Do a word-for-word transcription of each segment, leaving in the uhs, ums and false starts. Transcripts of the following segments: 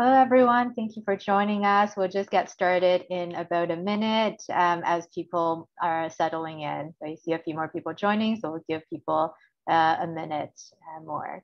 Hello, everyone. Thank you for joining us. We'll just get started in about a minute um, as people are settling in. So you see a few more people joining, so we'll give people uh, a minute uh, more.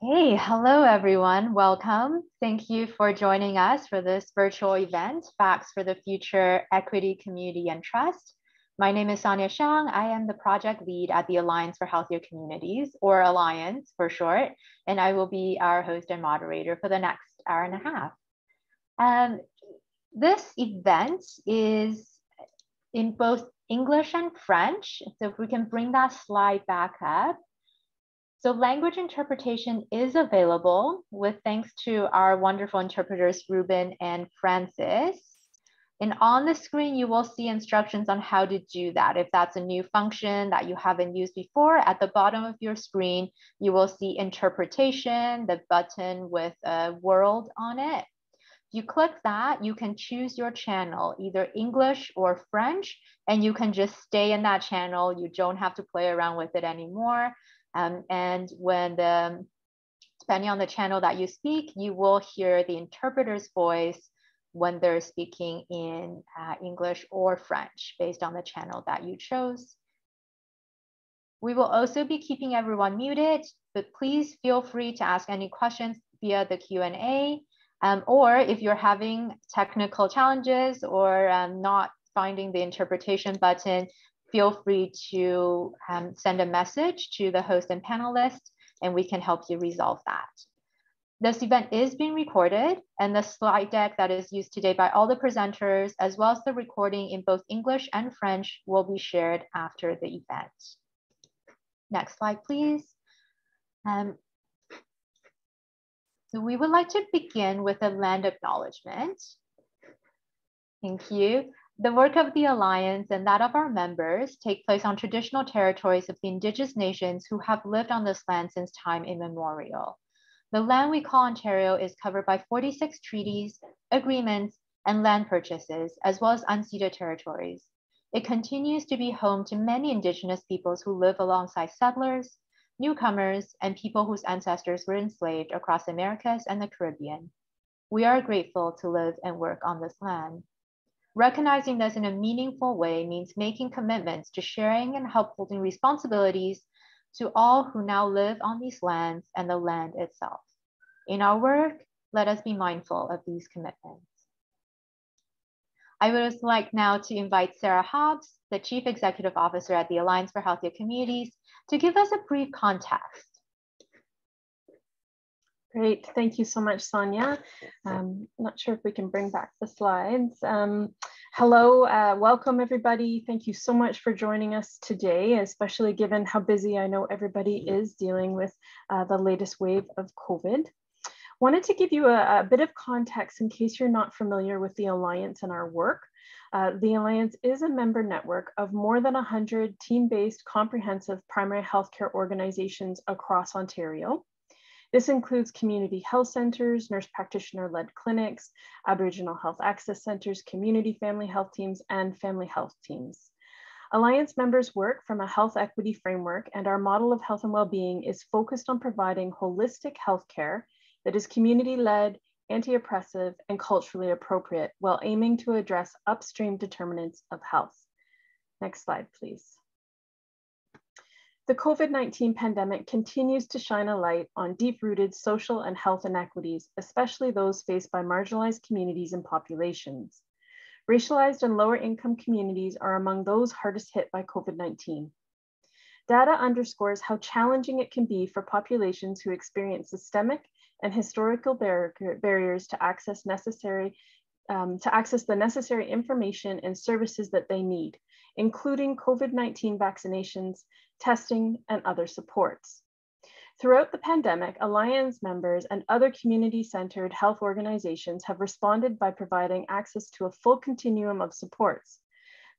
Hey, hello everyone, welcome. Thank you for joining us for this virtual event, Facts for the Future, Equity, Community and Trust. My name is Sonia Shang. I am the project lead at the Alliance for Healthier Communities, or Alliance for short, and I will be our host and moderator for the next hour and a half. Um, this event is in both English and French, so if we can bring that slide back up. So language interpretation is available with thanks to our wonderful interpreters, Ruben and Francis. And on the screen, you will see instructions on how to do that. If that's a new function that you haven't used before, at the bottom of your screen, you will see interpretation, the button with a world on it. If you click that, you can choose your channel, either English or French, and you can just stay in that channel. You don't have to play around with it anymore. Um, and when the, depending on the channel that you speak, you will hear the interpreter's voice when they're speaking in uh, English or French based on the channel that you chose. We will also be keeping everyone muted, but please feel free to ask any questions via the Q and A, um, or if you're having technical challenges or um, not finding the interpretation button, feel free to um, send a message to the host and panelist, and we can help you resolve that. This event is being recorded, and the slide deck that is used today by all the presenters, as well as the recording in both English and French, will be shared after the event. Next slide, please. Um, so we would like to begin with a land acknowledgement. Thank you. The work of the Alliance and that of our members take place on traditional territories of the Indigenous nations who have lived on this land since time immemorial. The land we call Ontario is covered by forty-six treaties, agreements, and land purchases, as well as unceded territories. It continues to be home to many Indigenous peoples who live alongside settlers, newcomers, and people whose ancestors were enslaved across the Americas and the Caribbean. We are grateful to live and work on this land. Recognizing this in a meaningful way means making commitments to sharing and upholding responsibilities to all who now live on these lands and the land itself. In our work, let us be mindful of these commitments. I would like now to invite Sarah Hobbs, the Chief Executive Officer at the Alliance for Healthier Communities, to give us a brief context. Great, thank you so much, Sonia. Um, not sure if we can bring back the slides. Um, hello, uh, welcome everybody. Thank you so much for joining us today, especially given how busy I know everybody is dealing with uh, the latest wave of COVID. Wanted to give you a, a bit of context in case you're not familiar with the Alliance and our work. Uh, the Alliance is a member network of more than one hundred team-based comprehensive primary healthcare organizations across Ontario. This includes community health centers, nurse practitioner-led clinics, Aboriginal health access centers, community family health teams, and family health teams. Alliance members work from a health equity framework, and our model of health and well-being is focused on providing holistic healthcare that is community-led, anti-oppressive, and culturally appropriate, while aiming to address upstream determinants of health. Next slide, please. The COVID nineteen pandemic continues to shine a light on deep-rooted social and health inequities, especially those faced by marginalized communities and populations. Racialized and lower-income communities are among those hardest hit by COVID nineteen. Data underscores how challenging it can be for populations who experience systemic and historical bar- barriers to access necessary um, to access the necessary information and services that they need, including COVID nineteen vaccinations, testing, and other supports. Throughout the pandemic, Alliance members and other community-centered health organizations have responded by providing access to a full continuum of supports,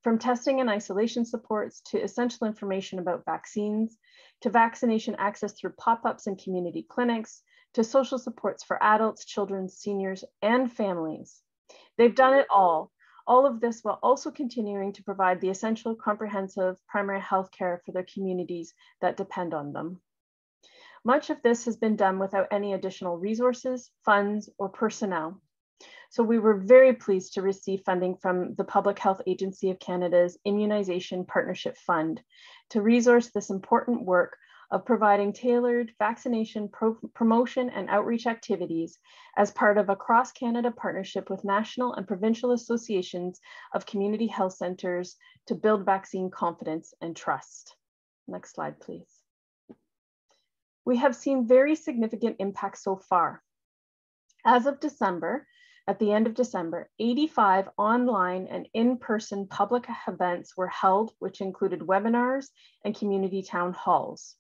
from testing and isolation supports to essential information about vaccines, to vaccination access through pop-ups and community clinics, to social supports for adults, children, seniors, and families. They've done it all, all of this while also continuing to provide the essential comprehensive primary health care for their communities that depend on them. Much of this has been done without any additional resources, funds, or personnel. So we were very pleased to receive funding from the Public Health Agency of Canada's Immunisation Partnership Fund to resource this important work of providing tailored vaccination pro promotion and outreach activities as part of a cross-Canada partnership with national and provincial associations of community health centres to build vaccine confidence and trust. Next slide, please. We have seen very significant impacts so far. As of December, at the end of December, eighty-five online and in-person public events were held, which included webinars and community town halls.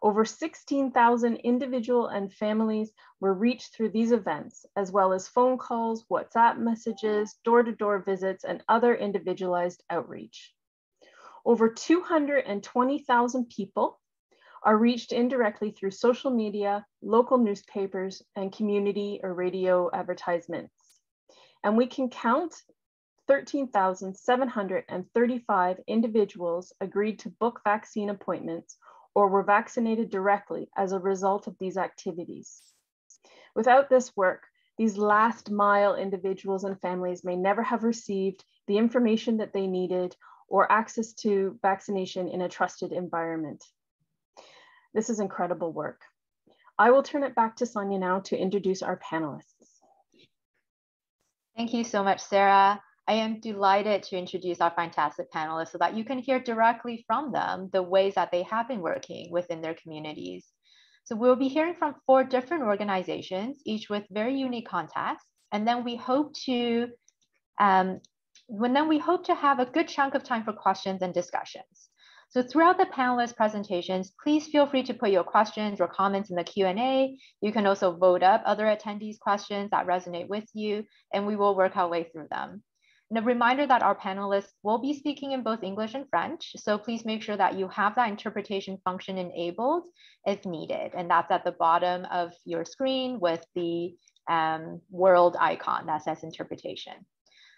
Over sixteen thousand individual and families were reached through these events, as well as phone calls, WhatsApp messages, door-to-door visits, and other individualized outreach. Over two hundred twenty thousand people are reached indirectly through social media, local newspapers, and community or radio advertisements. And we can count thirteen thousand seven hundred thirty-five individuals agreed to book vaccine appointments or were vaccinated directly as a result of these activities. Without this work, these last mile individuals and families may never have received the information that they needed or access to vaccination in a trusted environment. This is incredible work. I will turn it back to Sonia now to introduce our panelists. Thank you so much, Sarah. I am delighted to introduce our fantastic panelists so that you can hear directly from them the ways that they have been working within their communities. So we'll be hearing from four different organizations, each with very unique contexts. And then we hope to, um, and then we hope to have a good chunk of time for questions and discussions. So throughout the panelists' presentations, please feel free to put your questions or comments in the Q and A. You can also vote up other attendees' questions that resonate with you, and we will work our way through them. And a reminder that our panelists will be speaking in both English and French, so please make sure that you have that interpretation function enabled if needed, and that's at the bottom of your screen with the um, world icon that says interpretation.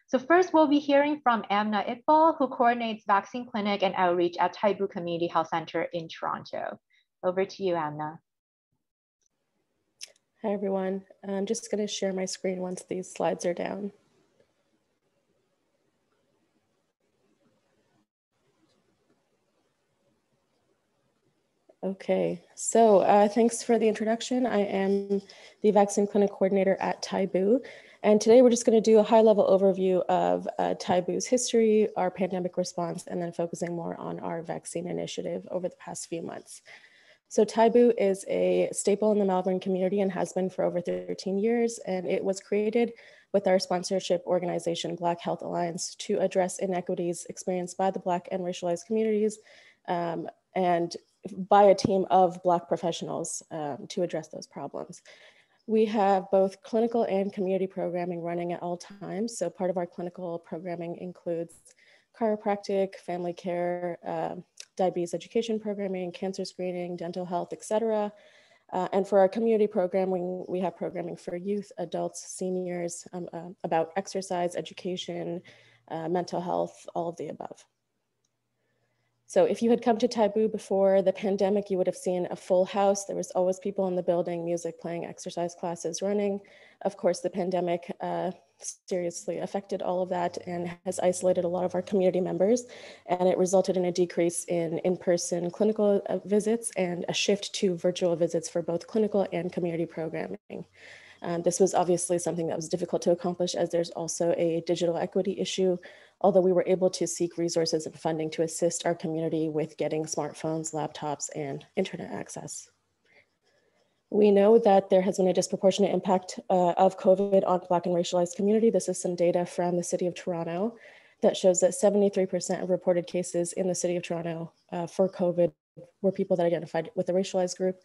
So first, we'll be hearing from Amna Iqbal, who coordinates vaccine clinic and outreach at Taibu Community Health Center in Toronto. Over to you, Amna. Hi, everyone. I'm just going to share my screen once these slides are down. Okay, so uh, thanks for the introduction. I am the vaccine clinic coordinator at Taibu, and today we're just going to do a high-level overview of uh, Taibu's history, our pandemic response, and then focusing more on our vaccine initiative over the past few months. So Taibu is a staple in the Malvern community and has been for over thirteen years, and it was created with our sponsorship organization, Black Health Alliance, to address inequities experienced by the Black and racialized communities, um, and by a team of Black professionals um, to address those problems. We have both clinical and community programming running at all times. So part of our clinical programming includes chiropractic, family care, uh, diabetes education programming, cancer screening, dental health, et cetera. Uh, and for our community programming, we have programming for youth, adults, seniors, um, uh, about exercise, education, uh, mental health, all of the above. So if you had come to Taibu before the pandemic, you would have seen a full house. There was always people in the building, music playing, exercise classes running. Of course, the pandemic uh, seriously affected all of that and has isolated a lot of our community members. And it resulted in a decrease in in-person clinical visits and a shift to virtual visits for both clinical and community programming. Um, this was obviously something that was difficult to accomplish, as there's also a digital equity issue, although we were able to seek resources and funding to assist our community with getting smartphones, laptops, and internet access. We know that there has been a disproportionate impact uh, of COVID on Black and racialized community. This is some data from the City of Toronto that shows that seventy-three percent of reported cases in the City of Toronto uh, for COVID were people that identified with the racialized group.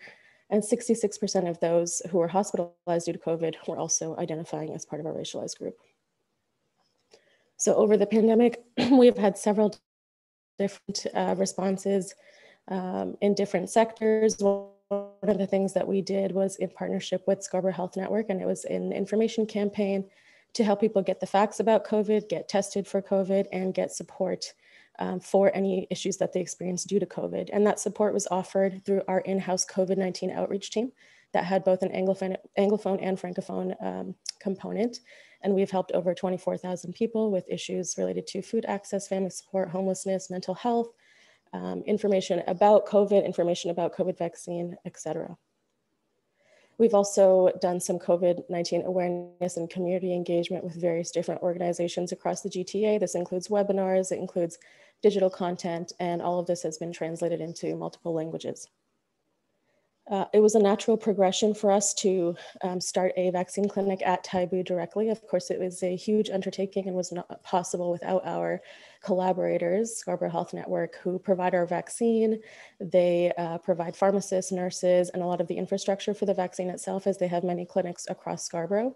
And sixty-six percent of those who were hospitalized due to COVID were also identifying as part of our racialized group. So over the pandemic, we've had several different uh, responses um, in different sectors. One of the things that we did was in partnership with Scarborough Health Network, and it was an information campaign to help people get the facts about COVID, get tested for COVID, and get support um, for any issues that they experience due to COVID. And that support was offered through our in-house COVID nineteen outreach team that had both an Anglophone, Anglophone and Francophone um, component. And we've helped over twenty-four thousand people with issues related to food access, family support, homelessness, mental health, Um, information about COVID, information about COVID vaccine, et cetera. We've also done some COVID nineteen awareness and community engagement with various different organizations across the G T A. This includes webinars, it includes digital content, and all of this has been translated into multiple languages. Uh, it was a natural progression for us to um, start a vaccine clinic at Taibu directly. Of course, it was a huge undertaking and was not possible without our collaborators, Scarborough Health Network, who provide our vaccine. They uh, provide pharmacists, nurses, and a lot of the infrastructure for the vaccine itself, as they have many clinics across Scarborough.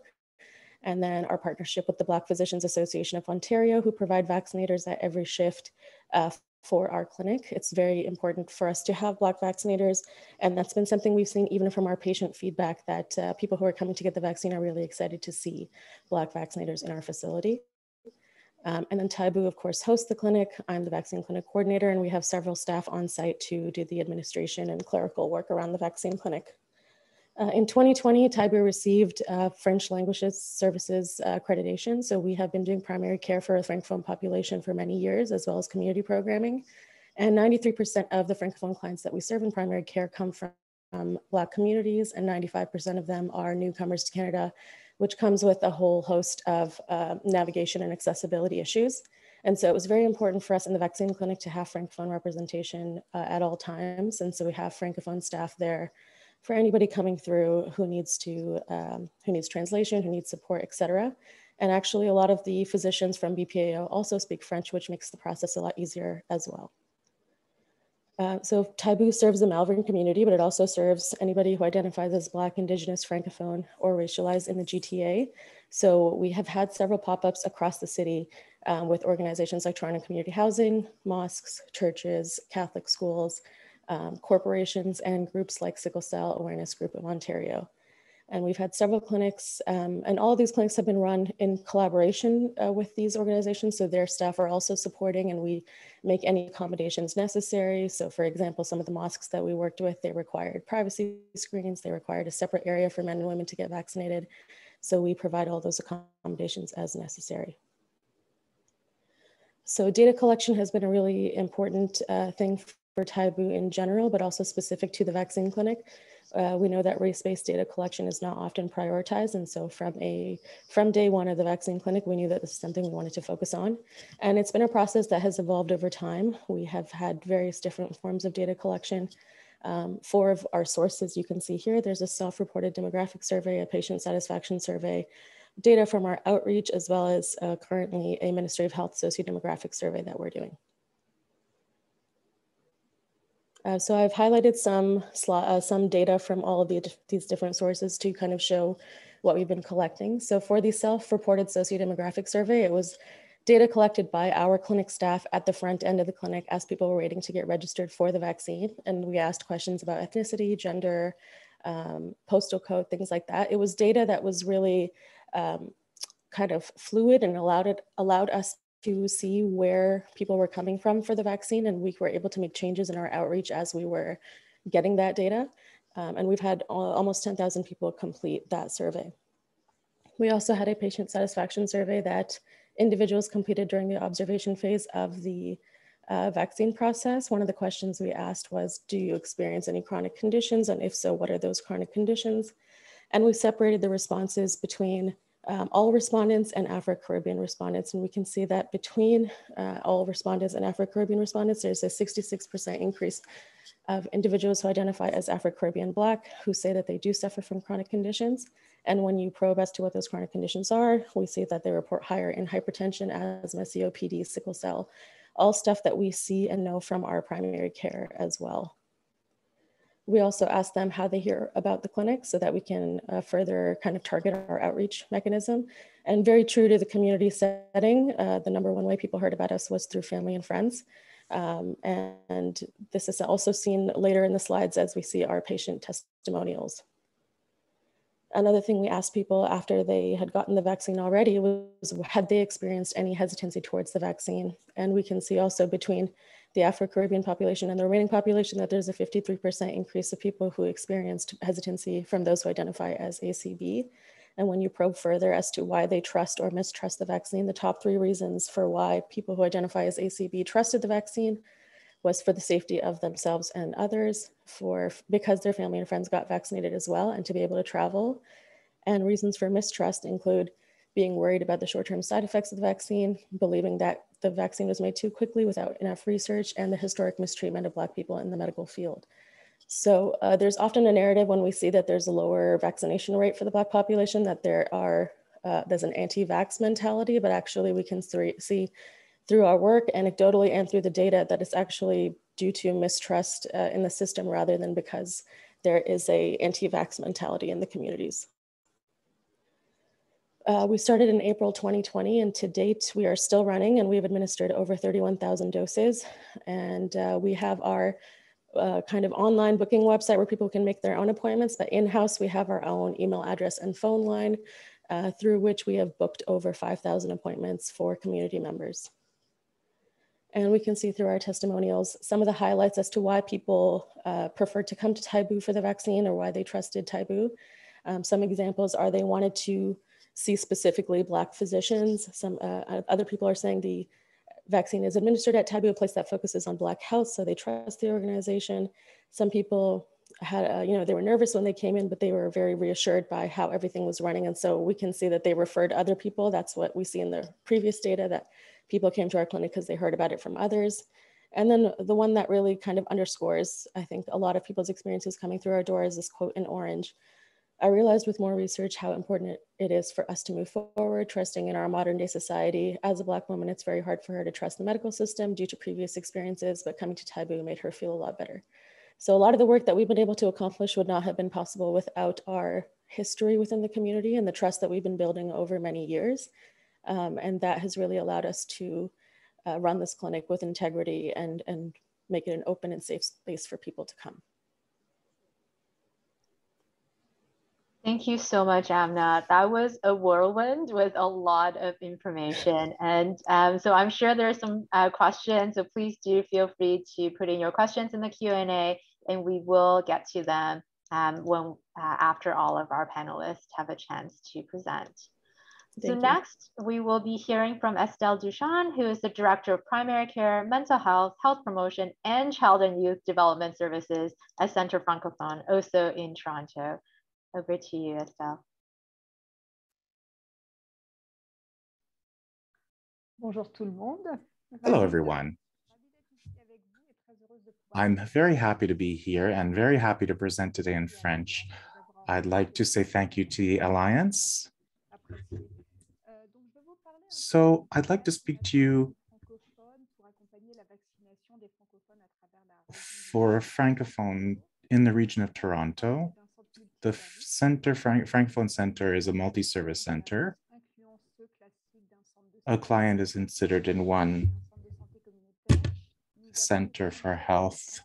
And then our partnership with the Black Physicians Association of Ontario, who provide vaccinators at every shift uh, for our clinic. It's very important for us to have Black vaccinators. And that's been something we've seen even from our patient feedback, that uh, people who are coming to get the vaccine are really excited to see Black vaccinators in our facility. Um, and then Taibu, of course, hosts the clinic. I'm the vaccine clinic coordinator, and we have several staff on site to do the administration and clerical work around the vaccine clinic. Uh, in twenty twenty, Taibu received uh, French language services uh, accreditation. So we have been doing primary care for a Francophone population for many years, as well as community programming. And ninety-three percent of the Francophone clients that we serve in primary care come from um, Black communities, and ninety-five percent of them are newcomers to Canada, which comes with a whole host of uh, navigation and accessibility issues. And so it was very important for us in the vaccine clinic to have Francophone representation uh, at all times. And so we have Francophone staff there for anybody coming through who needs to, um, who needs translation, who needs support, et cetera. And actually a lot of the physicians from B P A O also speak French, which makes the process a lot easier as well. Uh, so Taibu serves the Malvern community, but it also serves anybody who identifies as Black, Indigenous, Francophone, or racialized in the G T A. So we have had several pop-ups across the city um, with organizations like Toronto Community Housing, mosques, churches, Catholic schools, Um, corporations, and groups like Sickle Cell Awareness Group of Ontario. And we've had several clinics, um, and all of these clinics have been run in collaboration uh, with these organizations. So their staff are also supporting, and we make any accommodations necessary. So for example, some of the mosques that we worked with, they required privacy screens, they required a separate area for men and women to get vaccinated. So we provide all those accommodations as necessary. So data collection has been a really important uh, thing for Taibu in general, but also specific to the vaccine clinic. Uh, we know that race-based data collection is not often prioritized. And so from, a, from day one of the vaccine clinic, we knew that this is something we wanted to focus on. And it's been a process that has evolved over time. We have had various different forms of data collection. Um, four of our sources you can see here. There's a self-reported demographic survey, a patient satisfaction survey, data from our outreach, as well as uh, currently a Ministry of Health socio-demographic survey that we're doing. Uh, so I've highlighted some uh, some data from all of the, these different sources to kind of show what we've been collecting. So for the self-reported socio-demographic survey, it was data collected by our clinic staff at the front end of the clinic as people were waiting to get registered for the vaccine. And we asked questions about ethnicity, gender, um, postal code, things like that. It was data that was really um, kind of fluid and allowed, it, allowed us to see where people were coming from for the vaccine, and we were able to make changes in our outreach as we were getting that data. Um, and we've had almost ten thousand people complete that survey. We also had a patient satisfaction survey that individuals completed during the observation phase of the uh, vaccine process. One of the questions we asked was, do you experience any chronic conditions? And if so, what are those chronic conditions? And we separated the responses between um, all respondents and Afro-Caribbean respondents. And we can see that between uh, all respondents and Afro-Caribbean respondents, there's a sixty-six percent increase of individuals who identify as Afro-Caribbean Black who say that they do suffer from chronic conditions. And when you probe as to what those chronic conditions are, we see that they report higher in hypertension, asthma, C O P D, sickle cell, all stuff that we see and know from our primary care as well. We also asked them how they hear about the clinic so that we can uh, further kind of target our outreach mechanism. And very true to the community setting, uh, the number one way people heard about us was through family and friends. Um, and this is also seen later in the slides as we see our patient testimonials. Another thing we asked people after they had gotten the vaccine already was, had they experienced any hesitancy towards the vaccine? And we can see also between the Afro-Caribbean population and the remaining population that there's a fifty-three percent increase of people who experienced hesitancy from those who identify as A C B. And when you probe further as to why they trust or mistrust the vaccine, the top three reasons for why people who identify as A C B trusted the vaccine was for the safety of themselves and others, for because their family and friends got vaccinated as well, and to be able to travel. And reasons for mistrust include being worried about the short-term side effects of the vaccine, believing that the vaccine was made too quickly without enough research, and the historic mistreatment of Black people in the medical field. So uh, there's often a narrative when we see that there's a lower vaccination rate for the Black population, that there are, uh, there's an anti-vax mentality, but actually we can see through our work anecdotally and through the data that it's actually due to mistrust uh, in the system rather than because there is a anti-vax mentality in the communities. Uh, we started in April twenty twenty, and to date we are still running, and we've administered over thirty-one thousand doses. And uh, we have our Uh, kind of online booking website where people can make their own appointments, but in-house we have our own email address and phone line uh, through which we have booked over five thousand appointments for community members. And we can see through our testimonials some of the highlights as to why people uh, preferred to come to Taibu for the vaccine, or why they trusted Taibu. Um, some examples are they wanted to see specifically Black physicians. Some uh, other people are saying the vaccine is administered at Taibu, a place that focuses on Black health, so they trust the organization. Some people had, uh, you know, they were nervous when they came in, but they were very reassured by how everything was running. And so we can see that they referred other people. That's what we see in the previous data, that people came to our clinic because they heard about it from others. And then the one that really kind of underscores, I think, a lot of people's experiences coming through our door is this quote in orange. I realized with more research how important it is for us to move forward, trusting in our modern day society. As a Black woman, it's very hard for her to trust the medical system due to previous experiences, but coming to Taibu made her feel a lot better. So a lot of the work that we've been able to accomplish would not have been possible without our history within the community and the trust that we've been building over many years. Um, and that has really allowed us to uh, run this clinic with integrity and, and make it an open and safe space for people to come. Thank you so much, Amna. That was a whirlwind with a lot of information. And um, so I'm sure there are some uh, questions, so please do feel free to put in your questions in the Q and A, and we will get to them um, when uh, after all of our panelists have a chance to present. Thank so you. Next, we will be hearing from Estelle Duchamp, who is the Director of Primary Care, Mental Health, Health Promotion, and Child and Youth Development Services at Centre Francophone, also in Toronto. Over to you, Estelle. Bonjour tout le monde. Hello, everyone. I'm very happy to be here and very happy to present today in French. I'd like to say thank you to the Alliance. So I'd like to speak to you for Francophone in the region of Toronto. The Centre Francophone Centre is a multi-service centre. A client is considered in one centre for health,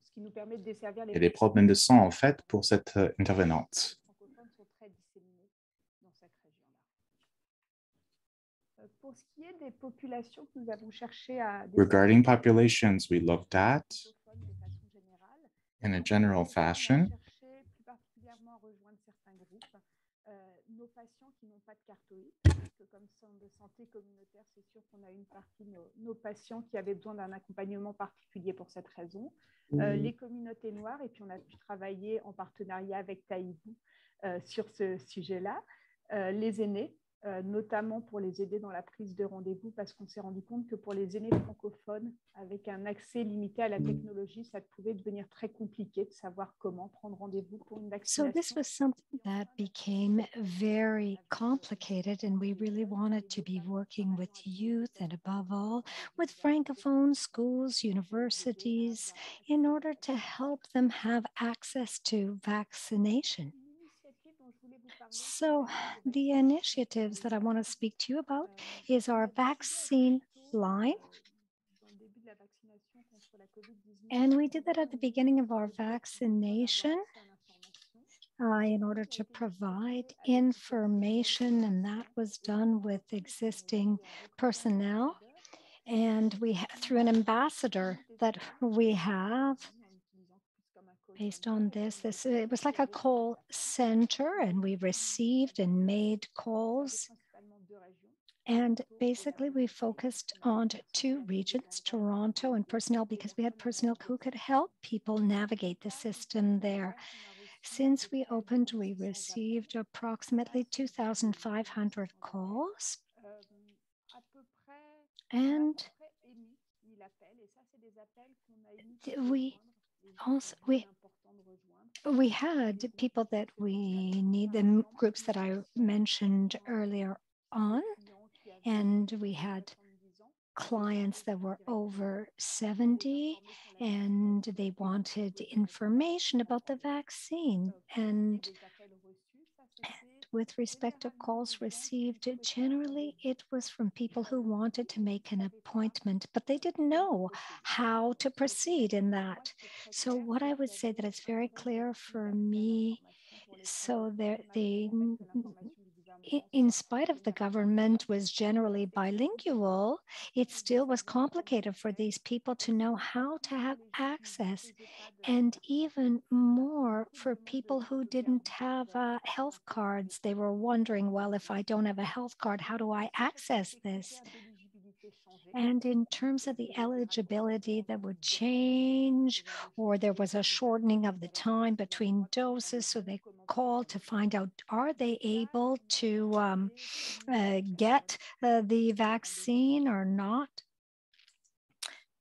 ce qui nous permet de desservir les... Et les problèmes de sang, en fait, pour cette euh, intervenante. Sont très disséminés dans cette région-là. Pour ce qui est des populations que nous avons cherché à... Regarding populations, we looked at, in a general fashion, patients qui n'ont pas de cartoïque, parce que comme centre de santé communautaire, c'est sûr qu'on a une partie de nos, nos patients qui avaient besoin d'un accompagnement particulier pour cette raison. Euh, les communautés noires, et puis on a pu travailler en partenariat avec Taibu euh, sur ce sujet-là. Euh, les aînés, euh, notamment pour les aider dans la prise de rendez-vous, parce qu'on s'est rendu compte que pour les aînés francophones, avec un accès limité à la technologie, ça pouvait devenir très compliqué de savoir comment prendre rendez-vous pour une vaccination. So this was something that became very complicated, and we really wanted to be working with youth and above all with francophone schools, universities, in order to help them have access to vaccination. So the initiatives that I want to speak to you about is our vaccine line. And we did that at the beginning of our vaccination uh, in order to provide information, and that was done with existing personnel. And we ha- through an ambassador that we have. Based on this, this, it was like a call center, and we received and made calls. And basically, we focused on two regions, Toronto and personnel, because we had personnel who could help people navigate the system there. Since we opened, we received approximately two thousand five hundred calls. And we also, we We had people that we need, the groups that I mentioned earlier on, and we had clients that were over seventy, and they wanted information about the vaccine. And, and with respect to calls received, generally it was from people who wanted to make an appointment, but they didn't know how to proceed in that. So what I would say that it's very clear for me, so there, they, in spite of the government was generally bilingual, it still was complicated for these people to know how to have access, and even more for people who didn't have uh, health cards. They were wondering, well, if I don't have a health card, how do I access this? And in terms of the eligibility that would change, or there was a shortening of the time between doses, so they called to find out, are they able to um, uh, get uh, the vaccine or not?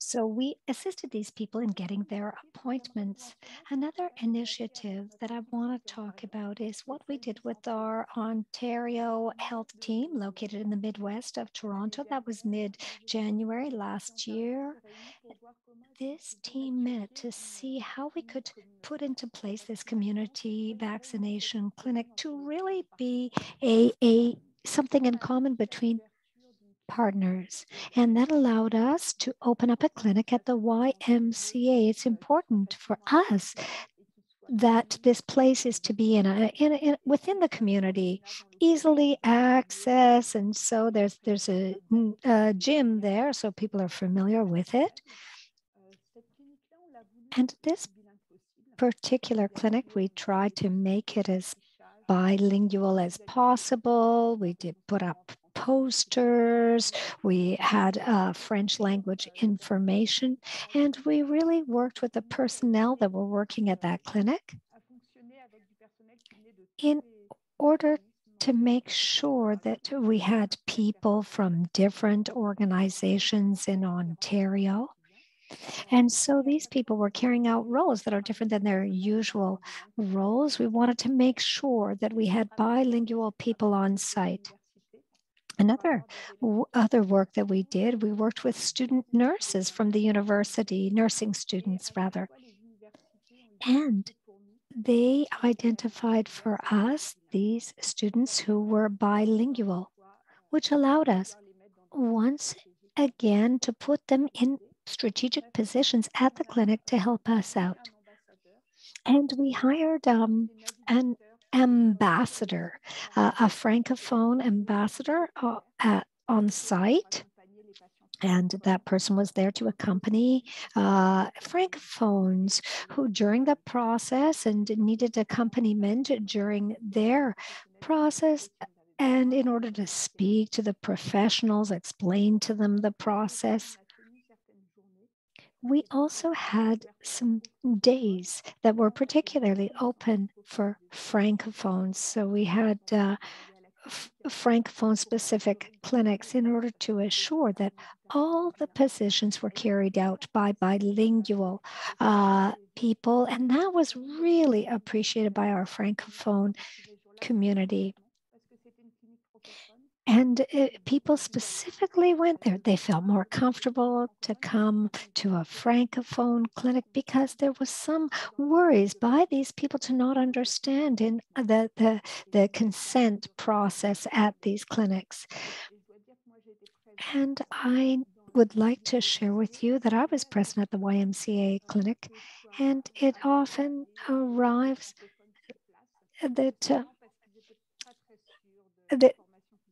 So we assisted these people in getting their appointments. Another initiative that I want to talk about is what we did with our Ontario health team located in the Midwest of Toronto. That was mid-January last year. This team met to see how we could put into place this community vaccination clinic to really be a, a something in common between partners, and that allowed us to open up a clinic at the Y M C A. It's important for us that this place is to be in a, in a, in, within the community, easily access, and so there's there's a, a gym there, so people are familiar with it. And this particular clinic, we tried to make it as bilingual as possible. We did put up posters, we had uh, French language information, and we really worked with the personnel that were working at that clinic in order to make sure that we had people from different organizations in Ontario. And so these people were carrying out roles that are different than their usual roles. We wanted to make sure that we had bilingual people on site. Another other work that we did, we worked with student nurses from the university, nursing students rather, and they identified for us these students who were bilingual, which allowed us once again to put them in strategic positions at the clinic to help us out. And we hired um, an ambassador, uh, a Francophone ambassador uh, at, on site. And that person was there to accompany uh, Francophones who during the process and needed accompaniment during their process. And in order to speak to the professionals, explain to them the process. We also had some days that were particularly open for Francophones. So we had uh, Francophone-specific clinics in order to assure that all the positions were carried out by bilingual uh, people. And that was really appreciated by our Francophone community. And it, people specifically went there. They felt more comfortable to come to a Francophone clinic because there was some worries by these people to not understand in the, the, the consent process at these clinics. And I would like to share with you that I was present at the Y M C A clinic, and it often arrives that uh, that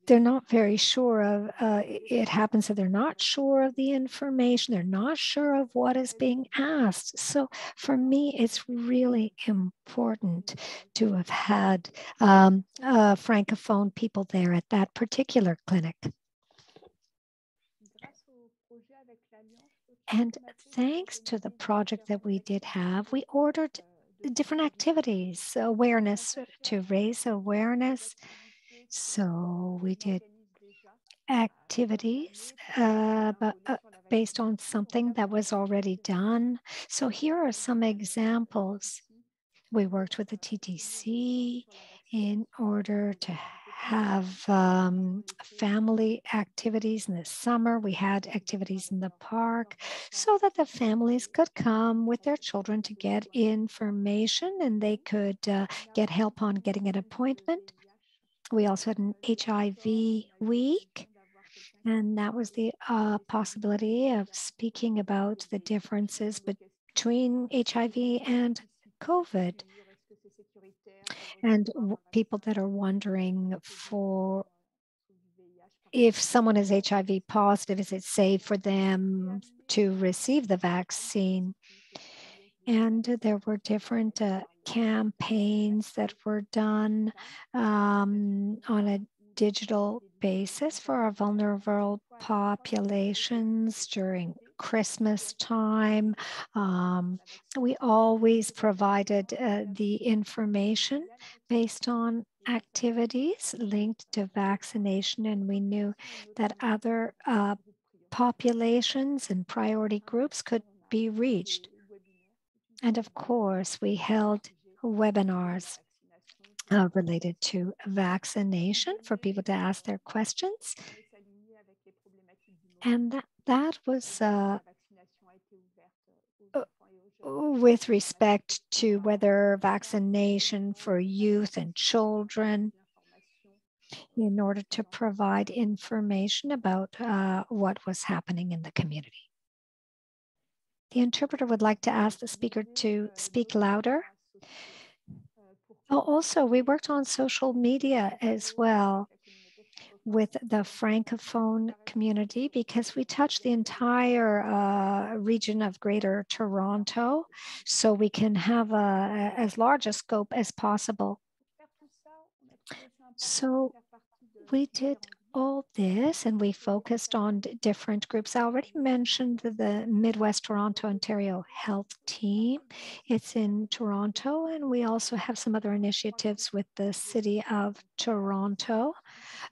they're not very sure of, uh, it happens that they're not sure of the information, they're not sure of what is being asked. So for me, it's really important to have had um, uh, Francophone people there at that particular clinic. And thanks to the project that we did have, we ordered different activities, awareness, to raise awareness. So we did activities uh, based on something that was already done. So here are some examples. We worked with the T T C in order to have um, family activities in the summer. We had activities in the park so that the families could come with their children to get information and they could uh, get help on getting an appointment. We also had an H I V week, and that was the uh, possibility of speaking about the differences between H I V and COVID. And people that are wondering for if someone is H I V positive, is it safe for them to receive the vaccine? And there were different uh, campaigns that were done um, on a digital basis for our vulnerable populations during Christmas time. Um, we always provided uh, the information based on activities linked to vaccination, and we knew that other uh, populations and priority groups could be reached. And of course, we held webinars uh, related to vaccination for people to ask their questions. And that, that was uh, with respect to whether vaccination for youth and children in order to provide information about uh, what was happening in the community. The interpreter would like to ask the speaker to speak louder. Also, we worked on social media as well with the Francophone community because we touched the entire uh, region of Greater Toronto, so we can have a, as large a scope as possible. So we did all this, and we focused on different groups. I already mentioned the Midwest Toronto, Ontario Health Team. It's in Toronto, and we also have some other initiatives with the City of Toronto.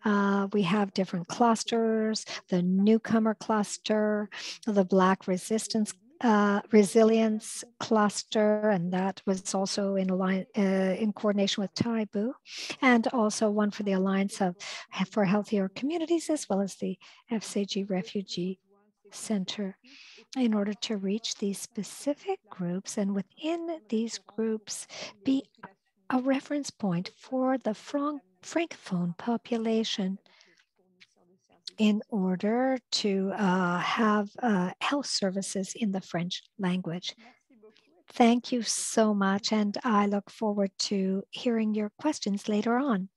Uh, we have different clusters, the Newcomer Cluster, the Black Resistance Uh, resilience cluster, and that was also in align, uh, in coordination with Taibu, and also one for the Alliance of, for Healthier Communities, as well as the F C G Refugee Center, in order to reach these specific groups, and within these groups be a reference point for the Francophone population. in order to uh, have uh, health services in the French language. Thank you so much, and I look forward to hearing your questions later on.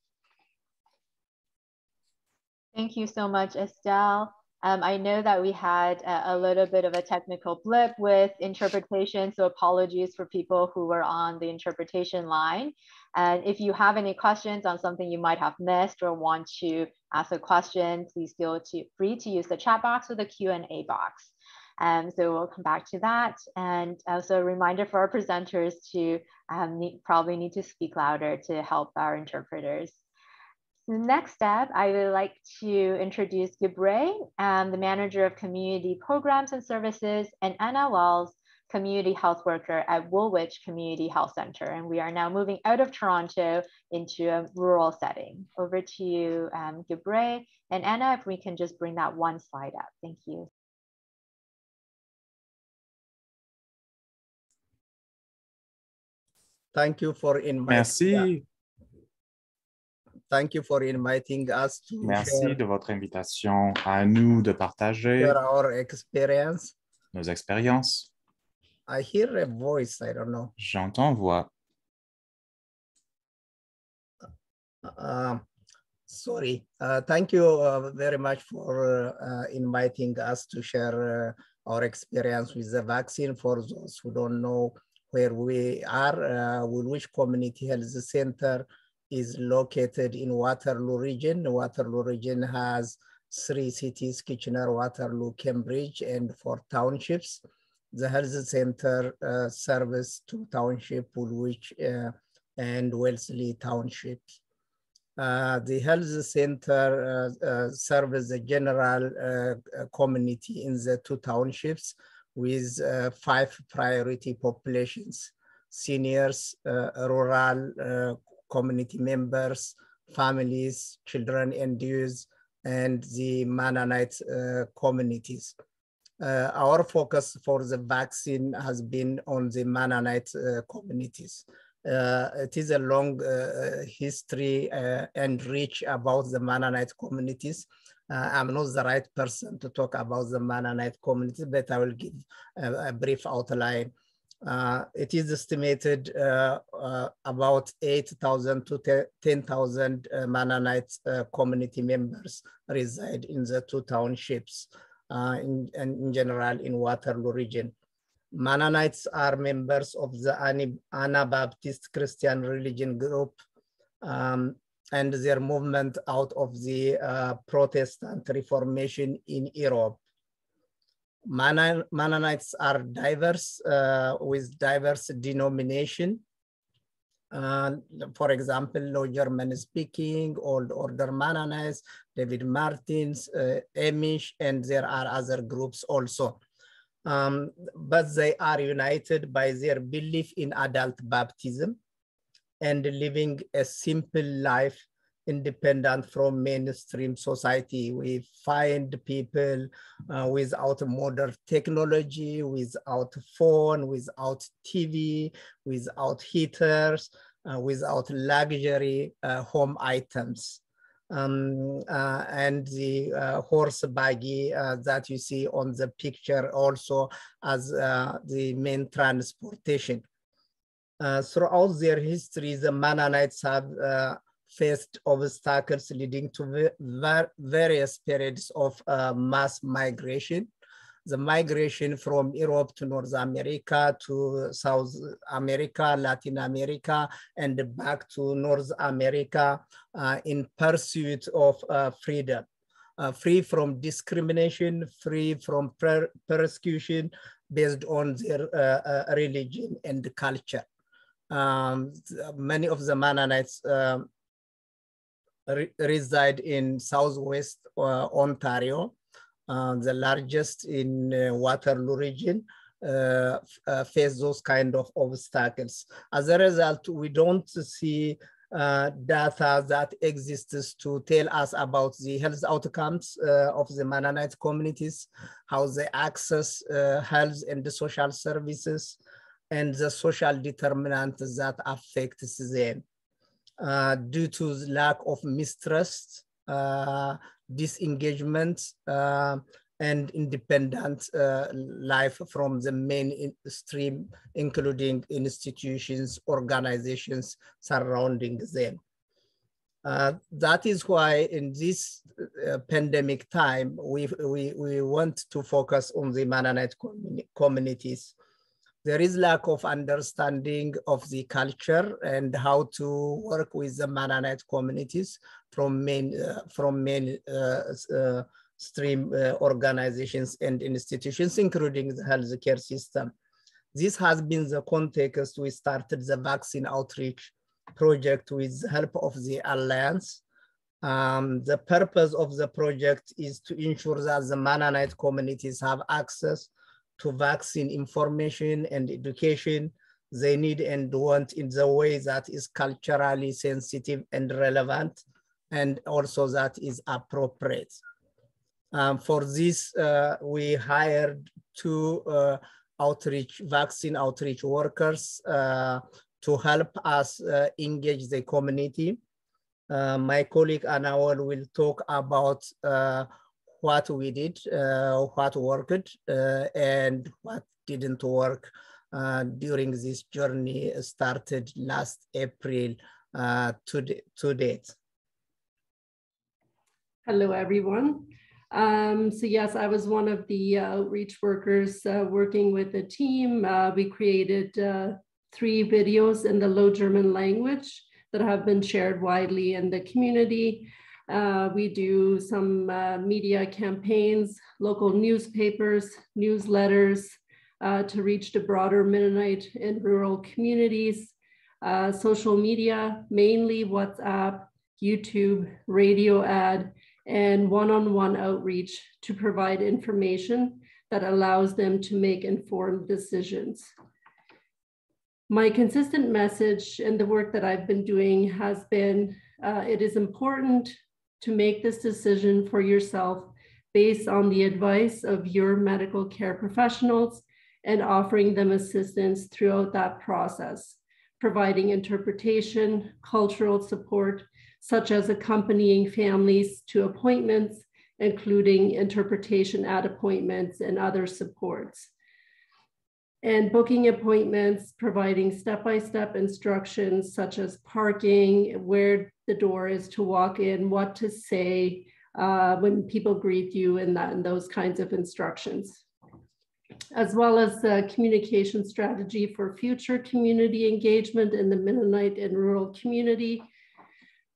Thank you so much, Estelle. Um, I know that we had a, a little bit of a technical blip with interpretation, so apologies for people who were on the interpretation line. And if you have any questions on something you might have missed or want to ask a question, please feel free to use the chat box or the Q and A box. Um, so we'll come back to that. And also a reminder for our presenters to um, need, probably need to speak louder to help our interpreters. The next step, I would like to introduce Ghebrey, um, the Manager of Community Programs and Services, and Anna Wells, Community Health Worker at Woolwich Community Health Centre. And we are now moving out of Toronto into a rural setting. Over to you, um, Ghebrey. And Anna, if we can just bring that one slide up. Thank you. Thank you for inviting Merci. Yeah. Thank you for inviting us to Merci share de votre invitation à nous de partager our experience. Nos expériences. I hear a voice, I don't know. J'entends voix. Uh, sorry. Uh, thank you uh, very much for uh, inviting us to share uh, our experience with the vaccine. For those who don't know where we are, uh, Woolwich Community Health Center is located in Waterloo Region. The Waterloo Region has three cities, Kitchener, Waterloo, Cambridge, and four townships. The health center uh, serves two townships, Woolwich uh, and Wellesley townships. Uh, the health center uh, uh, serves the general uh, community in the two townships with uh, five priority populations: seniors, uh, rural uh, community members, families, children and youth, and the Mennonite uh, communities. Uh, our focus for the vaccine has been on the Mennonite uh, communities. Uh, it is a long uh, history uh, and reach about the Mennonite communities. Uh, I'm not the right person to talk about the Mennonite communities, but I will give a, a brief outline. Uh, it is estimated uh, uh, about eight thousand to ten thousand uh, Mennonite uh, community members reside in the two townships uh, in, in general in Waterloo Region. Mennonites are members of the Anabaptist Christian religion group um, and their movement out of the uh, Protestant Reformation in Europe. Mennonites are diverse uh, with diverse denomination. Uh, for example, Low German speaking, Old Order Mennonites, David Martins, uh, Amish, and there are other groups also. Um, but they are united by their belief in adult baptism and living a simple life independent from mainstream society. We find people uh, without modern technology, without phone, without T V, without heaters, uh, without luxury uh, home items. Um, uh, and the uh, horse buggy uh, that you see on the picture also as uh, the main transportation. Uh, throughout their history, the Mennonites have uh, faced obstacles leading to various periods of uh, mass migration. The migration from Europe to North America, to South America, Latin America, and back to North America uh, in pursuit of uh, freedom. Uh, free from discrimination, free from per persecution based on their uh, uh, religion and culture. Um, many of the Mennonites uh, reside in Southwest uh, Ontario, uh, the largest in uh, Waterloo Region, uh, uh, face those kind of obstacles. As a result, we don't see uh, data that exists to tell us about the health outcomes uh, of the Mennonite communities, how they access uh, health and the social services, and the social determinants that affect them. Uh, due to the lack of mistrust, uh, disengagement uh, and independent uh, life from the main stream, including institutions, organizations surrounding them. Uh, that is why in this uh, pandemic time, we, we, we want to focus on the Mennonite communi communities. There is lack of understanding of the culture and how to work with the Mennonite communities from main, uh, from main uh, uh, stream uh, organizations and institutions, including the healthcare system. This has been the context we started the vaccine outreach project with the help of the Alliance. Um, the purpose of the project is to ensure that the Mennonite communities have access to vaccine information and education they need and want in the way that is culturally sensitive and relevant, and also that is appropriate. Um, for this, uh, we hired two uh, outreach, vaccine outreach workers uh, to help us uh, engage the community. Uh, my colleague Anna Wells will talk about uh, what we did, uh, what worked, uh, and what didn't work uh, during this journey started last April uh, to, to date. Hello, everyone. Um, so yes, I was one of the outreach workers uh, working with a team. Uh, we created uh, three videos in the Low German language that have been shared widely in the community. Uh, we do some uh, media campaigns, local newspapers, newsletters uh, to reach the broader Mennonite and rural communities, uh, social media, mainly WhatsApp, YouTube, radio ad, and one-on-one outreach to provide information that allows them to make informed decisions. My consistent message and the work that I've been doing has been, uh, it is important to make this decision for yourself based on the advice of your medical care professionals and offering them assistance throughout that process, providing interpretation, cultural support, such as accompanying families to appointments, including interpretation at appointments and other supports, and booking appointments, providing step-by-step instructions such as parking, where the door is to walk in, what to say uh, when people greet you, and, that, and those kinds of instructions, as well as the communication strategy for future community engagement in the Mennonite and rural community.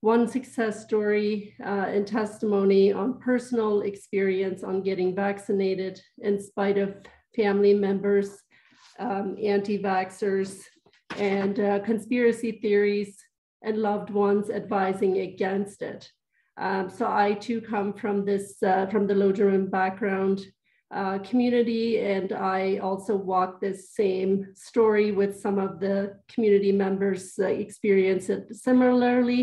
One success story uh, and testimony on personal experience on getting vaccinated in spite of family members, Um, anti-vaxxers, and uh, conspiracy theories, and loved ones advising against it. Um, so I too come from this, uh, from the Low German background uh, community, and I also walk this same story with some of the community members uh, experience it similarly.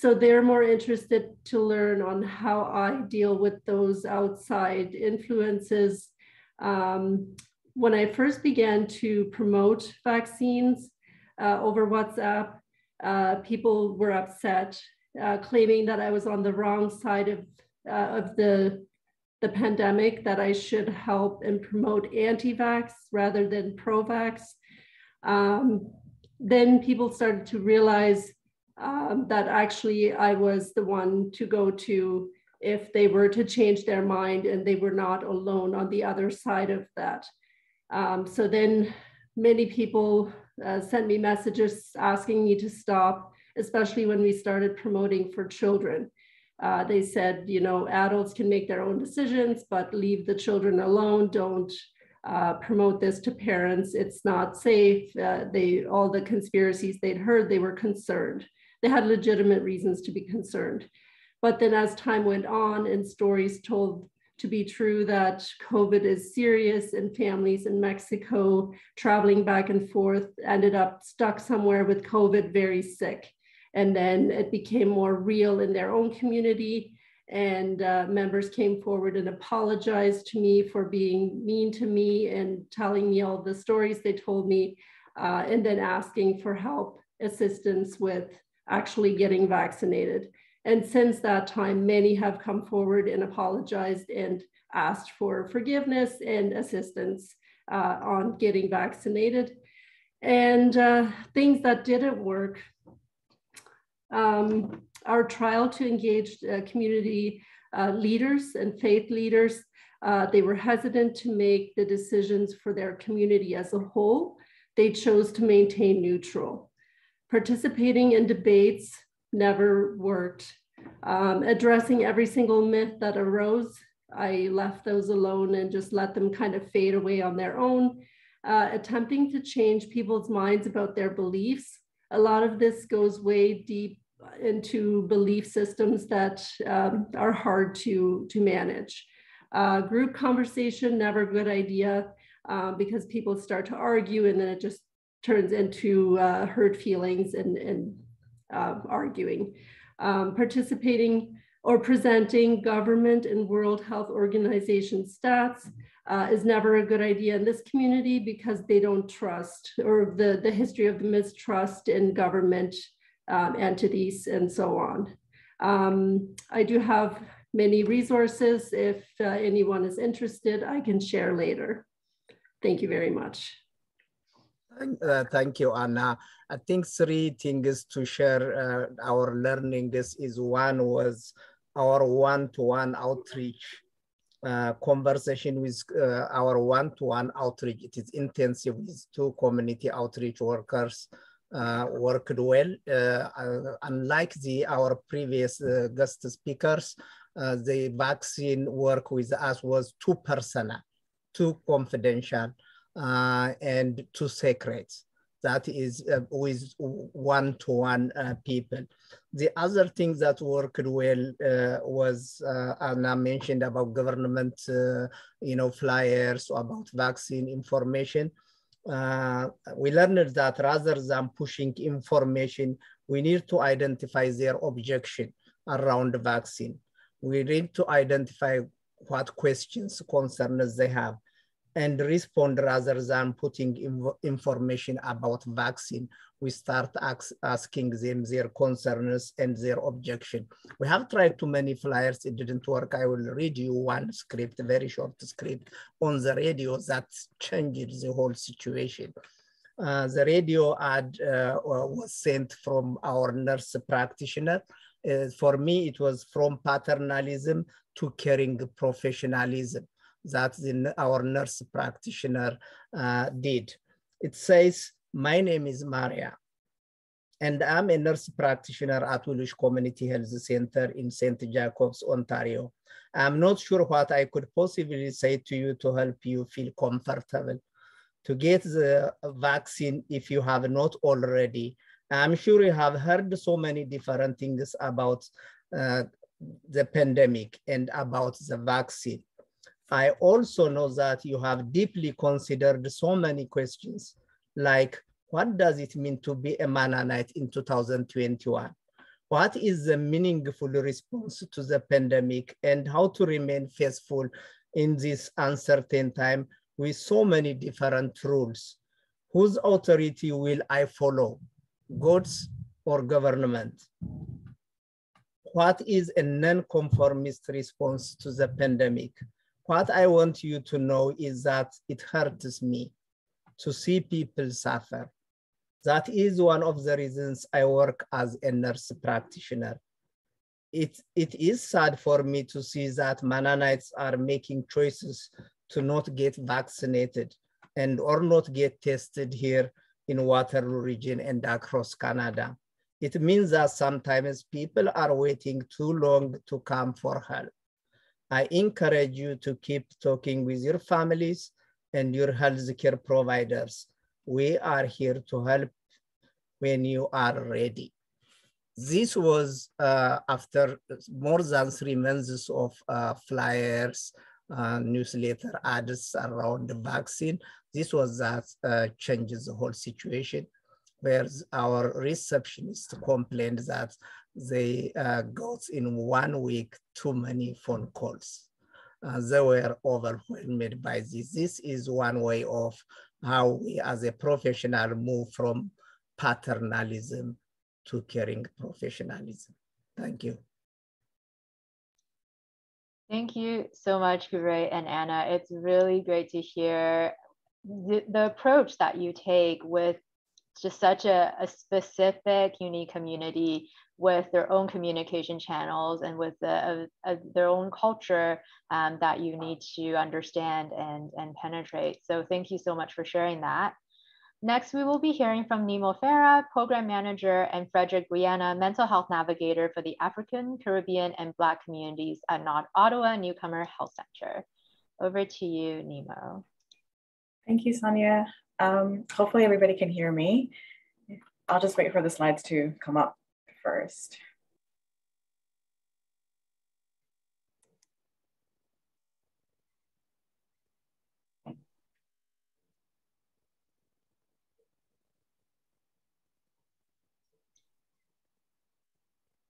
So they're more interested to learn on how I deal with those outside influences. Um, When I first began to promote vaccines uh, over WhatsApp, uh, people were upset, uh, claiming that I was on the wrong side of, uh, of the, the pandemic, that I should help and promote anti-vax rather than pro-vax. Um, then people started to realize um, that actually I was the one to go to if they were to change their mind and they were not alone on the other side of that. Um, so then many people uh, sent me messages asking me to stop, especially when we started promoting for children. Uh, they said, you know, adults can make their own decisions, but leave the children alone. Don't uh, promote this to parents. It's not safe. Uh, they, all the conspiracies they'd heard, they were concerned. They had legitimate reasons to be concerned. But then as time went on and stories told to be true that COVID is serious and families in Mexico traveling back and forth ended up stuck somewhere with COVID, very sick. And then it became more real in their own community, and uh, members came forward and apologized to me for being mean to me and telling me all the stories they told me, uh, and then asking for help, assistance with actually getting vaccinated. And since that time, many have come forward and apologized and asked for forgiveness and assistance uh, on getting vaccinated. And uh, things that didn't work, um, our trial to engage uh, community uh, leaders and faith leaders, uh, they were hesitant to make the decisions for their community as a whole. They chose to maintain neutral. Participating in debates never worked. Um, addressing every single myth that arose, I left those alone and just let them kind of fade away on their own. Uh, attempting to change people's minds about their beliefs. A lot of this goes way deep into belief systems that um, are hard to, to manage. Uh, group conversation, never a good idea uh, because people start to argue and then it just turns into uh, hurt feelings and, and Uh, arguing, um, participating or presenting government and World Health Organization stats uh, is never a good idea in this community because they don't trust, or the, the history of the mistrust in government um, entities and so on. Um, I do have many resources. If uh, anyone is interested, I can share later. Thank you very much. Uh, thank you, Anna. I think three things to share uh, our learning. This is one was our one-to-one outreach uh, conversation with uh, our one-to-one outreach. It is intensive with two community outreach workers uh, worked well. Uh, unlike the our previous uh, guest speakers, uh, the vaccine work with us was too personal, too confidential. Uh, and two secrets. That is uh, with one-to-one uh, people. The other thing that worked well uh, was uh, Anna mentioned about government, uh, you know, flyers about vaccine information. Uh, we learned that rather than pushing information, we need to identify their objection around the vaccine. We need to identify what questions, concerns they have, and respond rather than putting information about vaccine. We start ask, asking them their concerns and their objection. We have tried too many flyers, it didn't work. I will read you one script, a very short script on the radio that changed the whole situation. Uh, the radio ad uh, was sent from our nurse practitioner. Uh, for me, it was from paternalism to caring professionalism. That in our nurse practitioner uh, did. It says, my name is Maria, and I'm a nurse practitioner at Woolwich Community Health Center in Saint Jacobs, Ontario. I'm not sure what I could possibly say to you to help you feel comfortable to get the vaccine if you have not already. I'm sure you have heard so many different things about uh, the pandemic and about the vaccine. I also know that you have deeply considered so many questions, like what does it mean to be a Mennonite in two thousand twenty-one? What is the meaningful response to the pandemic and how to remain faithful in this uncertain time with so many different rules? Whose authority will I follow, God's or government? What is a nonconformist response to the pandemic? What I want you to know is that it hurts me to see people suffer. That is one of the reasons I work as a nurse practitioner. It, it is sad for me to see that Mennonites are making choices to not get vaccinated and or not get tested here in Waterloo Region and across Canada. It means that sometimes people are waiting too long to come for help. I encourage you to keep talking with your families and your healthcare providers. We are here to help when you are ready. This was uh, after more than three months of uh, flyers, uh, newsletter ads around the vaccine. This was that uh, changes the whole situation, where our receptionist complained that they uh, got in one week too many phone calls. Uh, they were overwhelmed by this. This is one way of how we as a professional move from paternalism to caring professionalism. Thank you. Thank you so much, Ghebrey and Anna. It's really great to hear the, the approach that you take with just such a, a specific, unique community with their own communication channels and with the, a, a, their own culture um, that you need to understand and, and penetrate. So thank you so much for sharing that. Next, we will be hearing from Nemo Farah, Program Manager, and Frederick Bayona, Mental Health Navigator for the African, Caribbean, and Black Communities at Ottawa Newcomer Health Center. Over to you, Nemo. Thank you, Sonia. Um, hopefully everybody can hear me. I'll just wait for the slides to come up first.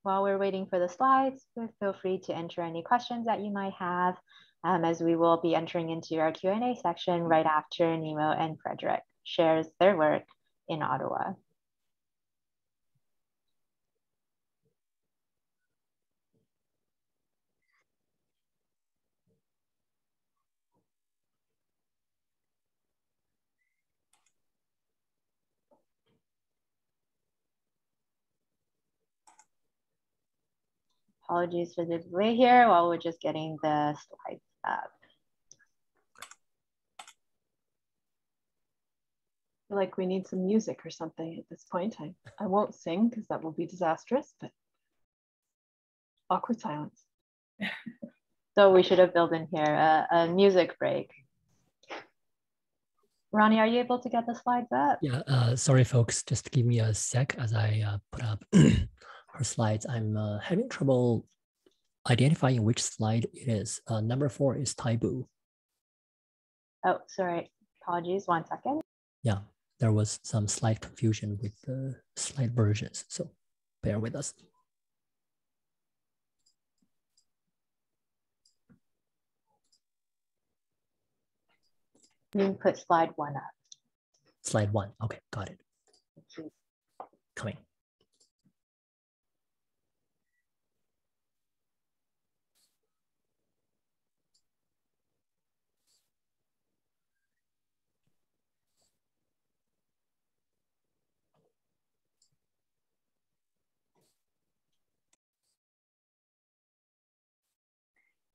While we're waiting for the slides, feel free to enter any questions that you might have, um, as we will be entering into our Q and A section right after Nemo and Frederick shares their work in Ottawa. Apologies for the delay here while we're just getting the slides up. I feel like we need some music or something at this point. I, I won't sing because that will be disastrous, but awkward silence. So we should have built in here a, a music break. Ronnie, are you able to get the slides up? Yeah, uh, sorry folks, just give me a sec as I uh, put up her slides. I'm uh, having trouble identifying which slide it is. Uh, number four is Taibu. Oh, sorry. Apologies. One second. Yeah, there was some slide confusion with the slide versions, so bear with us. You can put slide one up. Slide one. Okay, got it. Coming.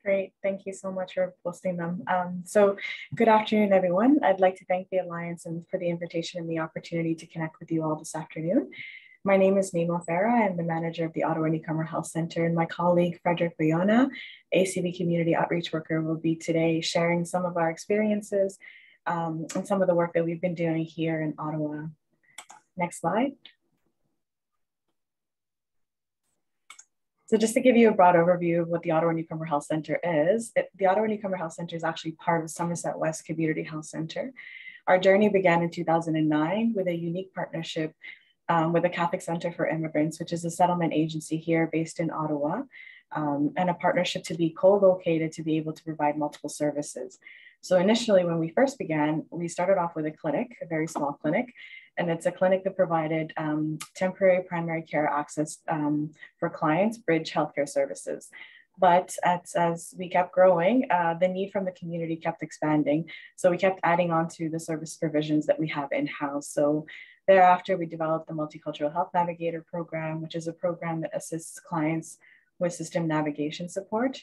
Great, thank you so much for posting them. Um, so good afternoon, everyone. I'd like to thank the Alliance and for the invitation and the opportunity to connect with you all this afternoon. My name is Nemo Farah. I'm the manager of the Ottawa Newcomer Health Center, and my colleague, Frederick Bayona, A C B Community Outreach Worker, will be today sharing some of our experiences um, and some of the work that we've been doing here in Ottawa. Next slide. So just to give you a broad overview of what the Ottawa Newcomer Health Center is, it, the Ottawa Newcomer Health Center is actually part of Somerset West Community Health Center. Our journey began in two thousand nine with a unique partnership um, with the Catholic Center for Immigrants, which is a settlement agency here based in Ottawa, um, and a partnership to be co-located to be able to provide multiple services. So initially, when we first began, we started off with a clinic, a very small clinic, and it's a clinic that provided um, temporary primary care access um, for clients, bridge healthcare services. But as, as we kept growing, uh, the need from the community kept expanding. So we kept adding on to the service provisions that we have in-house. So thereafter, we developed the Multicultural Health Navigator program, which is a program that assists clients with system navigation support.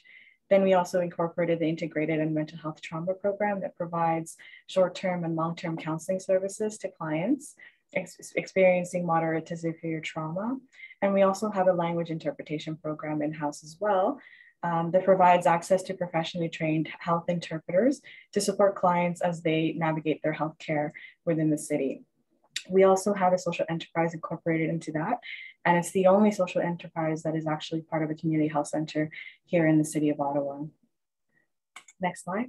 Then we also incorporated the Integrated and Mental Health Trauma Program that provides short-term and long-term counseling services to clients ex experiencing moderate to severe trauma. And we also have a language interpretation program in-house as well um, that provides access to professionally trained health interpreters to support clients as they navigate their healthcare within the city. We also have a social enterprise incorporated into that, and it's the only social enterprise that is actually part of a community health center here in the city of Ottawa. Next slide.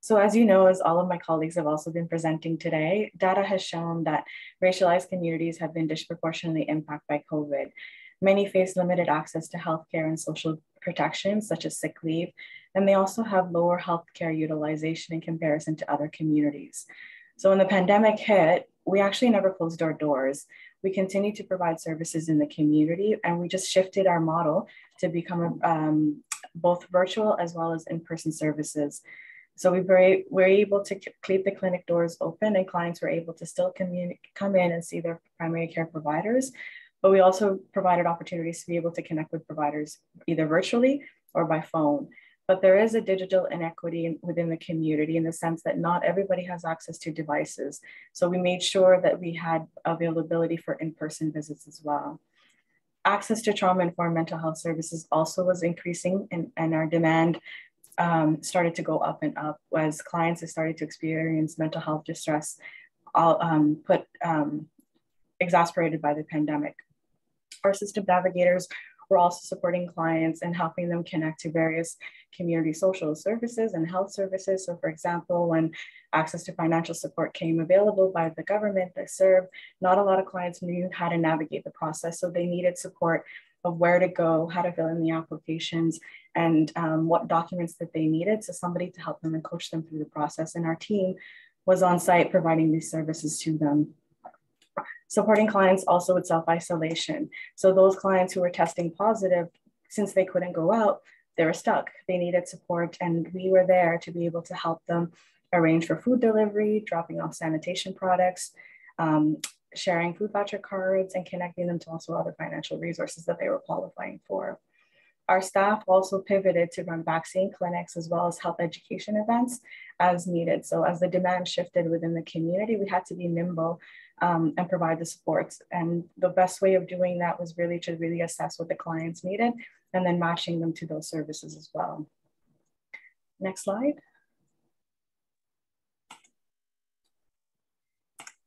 So as you know, as all of my colleagues have also been presenting today, data has shown that racialized communities have been disproportionately impacted by COVID. Many face limited access to healthcare and social protections, such as sick leave, and they also have lower healthcare utilization in comparison to other communities. So when the pandemic hit, we actually never closed our doors. We continued to provide services in the community, and we just shifted our model to become um, both virtual as well as in-person services. So we were, were able to keep the clinic doors open, and clients were able to still come in and see their primary care providers. But we also provided opportunities to be able to connect with providers either virtually or by phone. But there is a digital inequity within the community in the sense that not everybody has access to devices. So we made sure that we had availability for in-person visits as well. Access to trauma-informed mental health services also was increasing, and, and our demand um, started to go up and up as clients have started to experience mental health distress, all um, put um, exacerbated by the pandemic. Our system navigators were also supporting clients and helping them connect to various community social services and health services. So for example, when access to financial support came available by the government that served, not a lot of clients knew how to navigate the process. So they needed support of where to go, how to fill in the applications, and um, what documents that they needed. So somebody to help them and coach them through the process. And our team was on site providing these services to them. Supporting clients also with self-isolation. So those clients who were testing positive, since they couldn't go out, they were stuck. They needed support, and we were there to be able to help them arrange for food delivery, dropping off sanitation products, um, sharing food voucher cards, and connecting them to also other financial resources that they were qualifying for. Our staff also pivoted to run vaccine clinics as well as health education events as needed. So as the demand shifted within the community, we had to be nimble um, and provide the supports. And the best way of doing that was really to really assess what the clients needed and then matching them to those services as well. Next slide.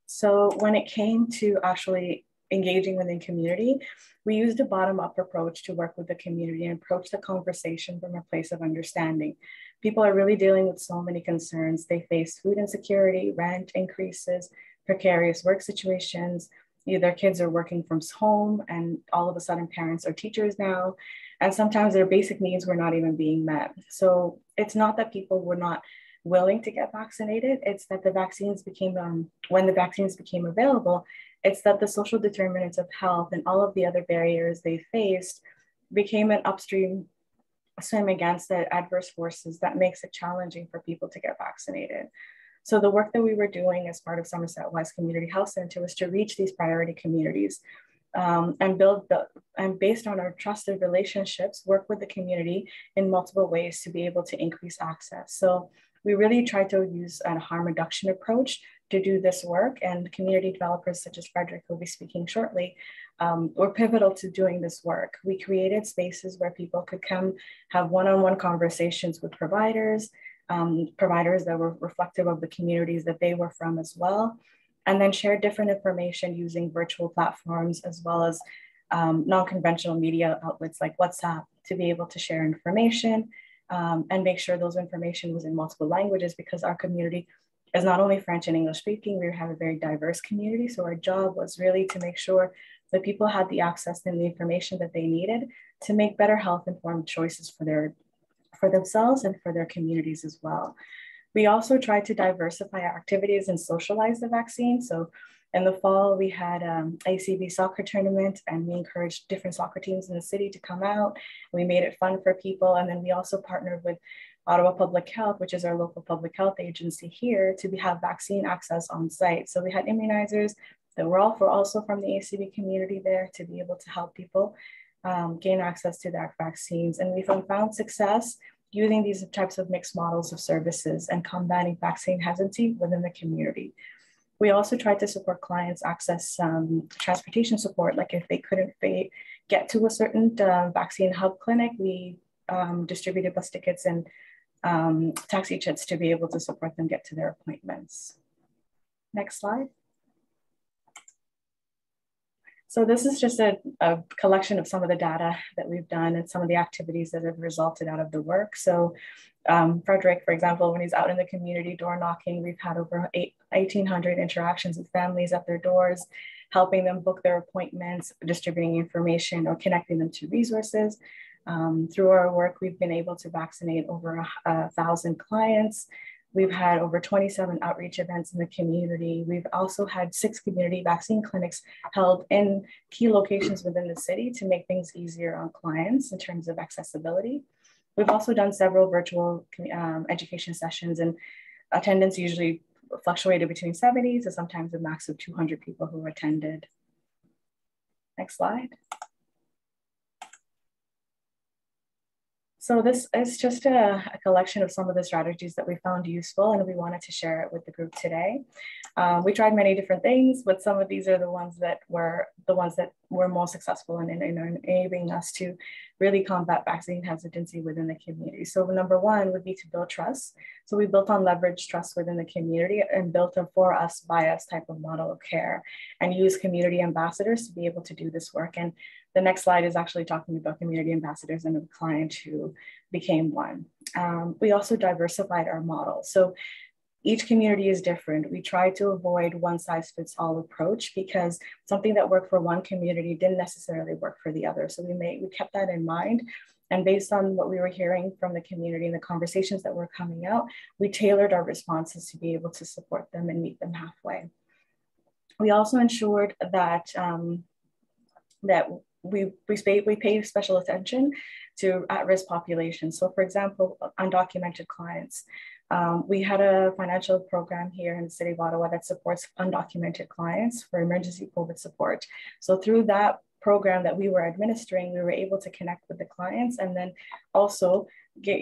So when it came to actually engaging within community, we used a bottom-up approach to work with the community and approach the conversation from a place of understanding. People are really dealing with so many concerns. They face food insecurity, rent increases, precarious work situations. Their kids are working from home, and all of a sudden parents are teachers now. And sometimes their basic needs were not even being met. So it's not that people were not willing to get vaccinated. It's that the vaccines became, um, when the vaccines became available, it's that the social determinants of health and all of the other barriers they faced became an upstream swim against the adverse forces that makes it challenging for people to get vaccinated. So the work that we were doing as part of Somerset West Community Health Center was to reach these priority communities um, and build the, and based on our trusted relationships, work with the community in multiple ways to be able to increase access. So we really tried to use a harm reduction approach to do this work, and community developers such as Frederick, who will be speaking shortly, um, were pivotal to doing this work. We created spaces where people could come have one-on-one conversations with providers, um, providers that were reflective of the communities that they were from as well, and then share different information using virtual platforms as well as um, non-conventional media outlets like WhatsApp to be able to share information um, and make sure those information was in multiple languages, because our community is not only French and English speaking, we have a very diverse community. So our job was really to make sure that people had the access and the information that they needed to make better health-informed choices for their, for themselves and for their communities as well. We also tried to diversify our activities and socialize the vaccine. So in the fall, we had um, A C B soccer tournament, and we encouraged different soccer teams in the city to come out. We made it fun for people. And then we also partnered with Ottawa Public Health, which is our local public health agency here, to be, have vaccine access on site. So we had immunizers that were, all, were also from the A C B community there to be able to help people um, gain access to their vaccines. And we found success using these types of mixed models of services and combating vaccine hesitancy within the community. We also tried to support clients access um, transportation support, like if they couldn't pay, get to a certain uh, vaccine hub clinic, we um, distributed bus tickets and Um, taxi chits to be able to support them get to their appointments. Next slide. So this is just a, a collection of some of the data that we've done and some of the activities that have resulted out of the work. So um, Frederick, for example, when he's out in the community door knocking, we've had over eighteen hundred interactions with families at their doors, helping them book their appointments, distributing information or connecting them to resources. Um, through our work, we've been able to vaccinate over a, a thousand clients. We've had over twenty-seven outreach events in the community. We've also had six community vaccine clinics held in key locations within the city to make things easier on clients in terms of accessibility. We've also done several virtual um, education sessions, and attendance usually fluctuated between seventy to sometimes a max of two hundred people who attended. Next slide. So this is just a, a collection of some of the strategies that we found useful, and we wanted to share it with the group today. Uh, we tried many different things, but some of these are the ones that were the ones that were most successful in, in, in enabling us to really combat vaccine hesitancy within the community. So number one would be to build trust. So we built on leverage trust within the community and built a for us, by us type of model of care, and use community ambassadors to be able to do this work. And the next slide is actually talking about community ambassadors and a client who became one. Um, we also diversified our model. So each community is different. We tried to avoid one size fits all approach, because something that worked for one community didn't necessarily work for the other. So we, made, we kept that in mind. And based on what we were hearing from the community and the conversations that were coming out, we tailored our responses to be able to support them and meet them halfway. We also ensured that, um, that We, we, pay, we pay special attention to at-risk populations. So for example, undocumented clients. Um, we had a financial program here in the city of Ottawa that supports undocumented clients for emergency COVID support. So through that program that we were administering, we were able to connect with the clients and then also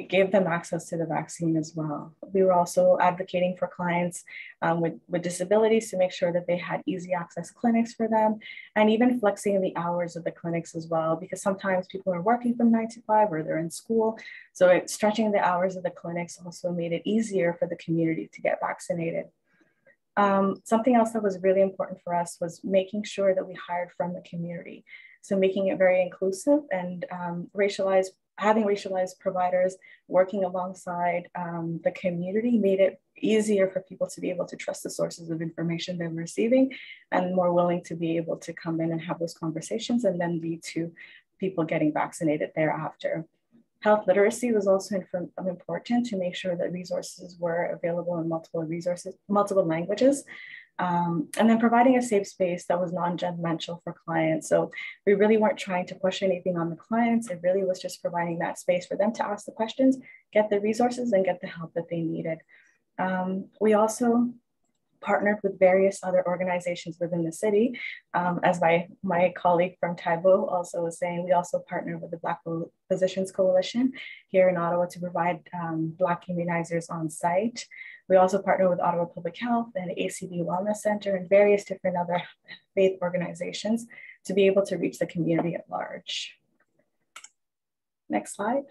gave them access to the vaccine as well. We were also advocating for clients um, with, with disabilities to make sure that they had easy access clinics for them, and even flexing the hours of the clinics as well, because sometimes people are working from nine to five or they're in school. So it, stretching the hours of the clinics also made it easier for the community to get vaccinated. Um, something else that was really important for us was making sure that we hired from the community. So making it very inclusive and um, racialized, having racialized providers working alongside um, the community made it easier for people to be able to trust the sources of information they're receiving, and more willing to be able to come in and have those conversations and then lead to people getting vaccinated thereafter. Health literacy was also important to make sure that resources were available in multiple resources, multiple languages, um, and then providing a safe space that was non-judgmental for clients. So we really weren't trying to push anything on the clients. It really was just providing that space for them to ask the questions, get the resources, and get the help that they needed. Um, we also partnered with various other organizations within the city. Um, as my, my colleague from Taibu also was saying, we also partnered with the Black Physicians Coalition here in Ottawa to provide um, Black immunizers on site. We also partnered with Ottawa Public Health and A C B Wellness Center and various different other faith organizations to be able to reach the community at large. Next slide.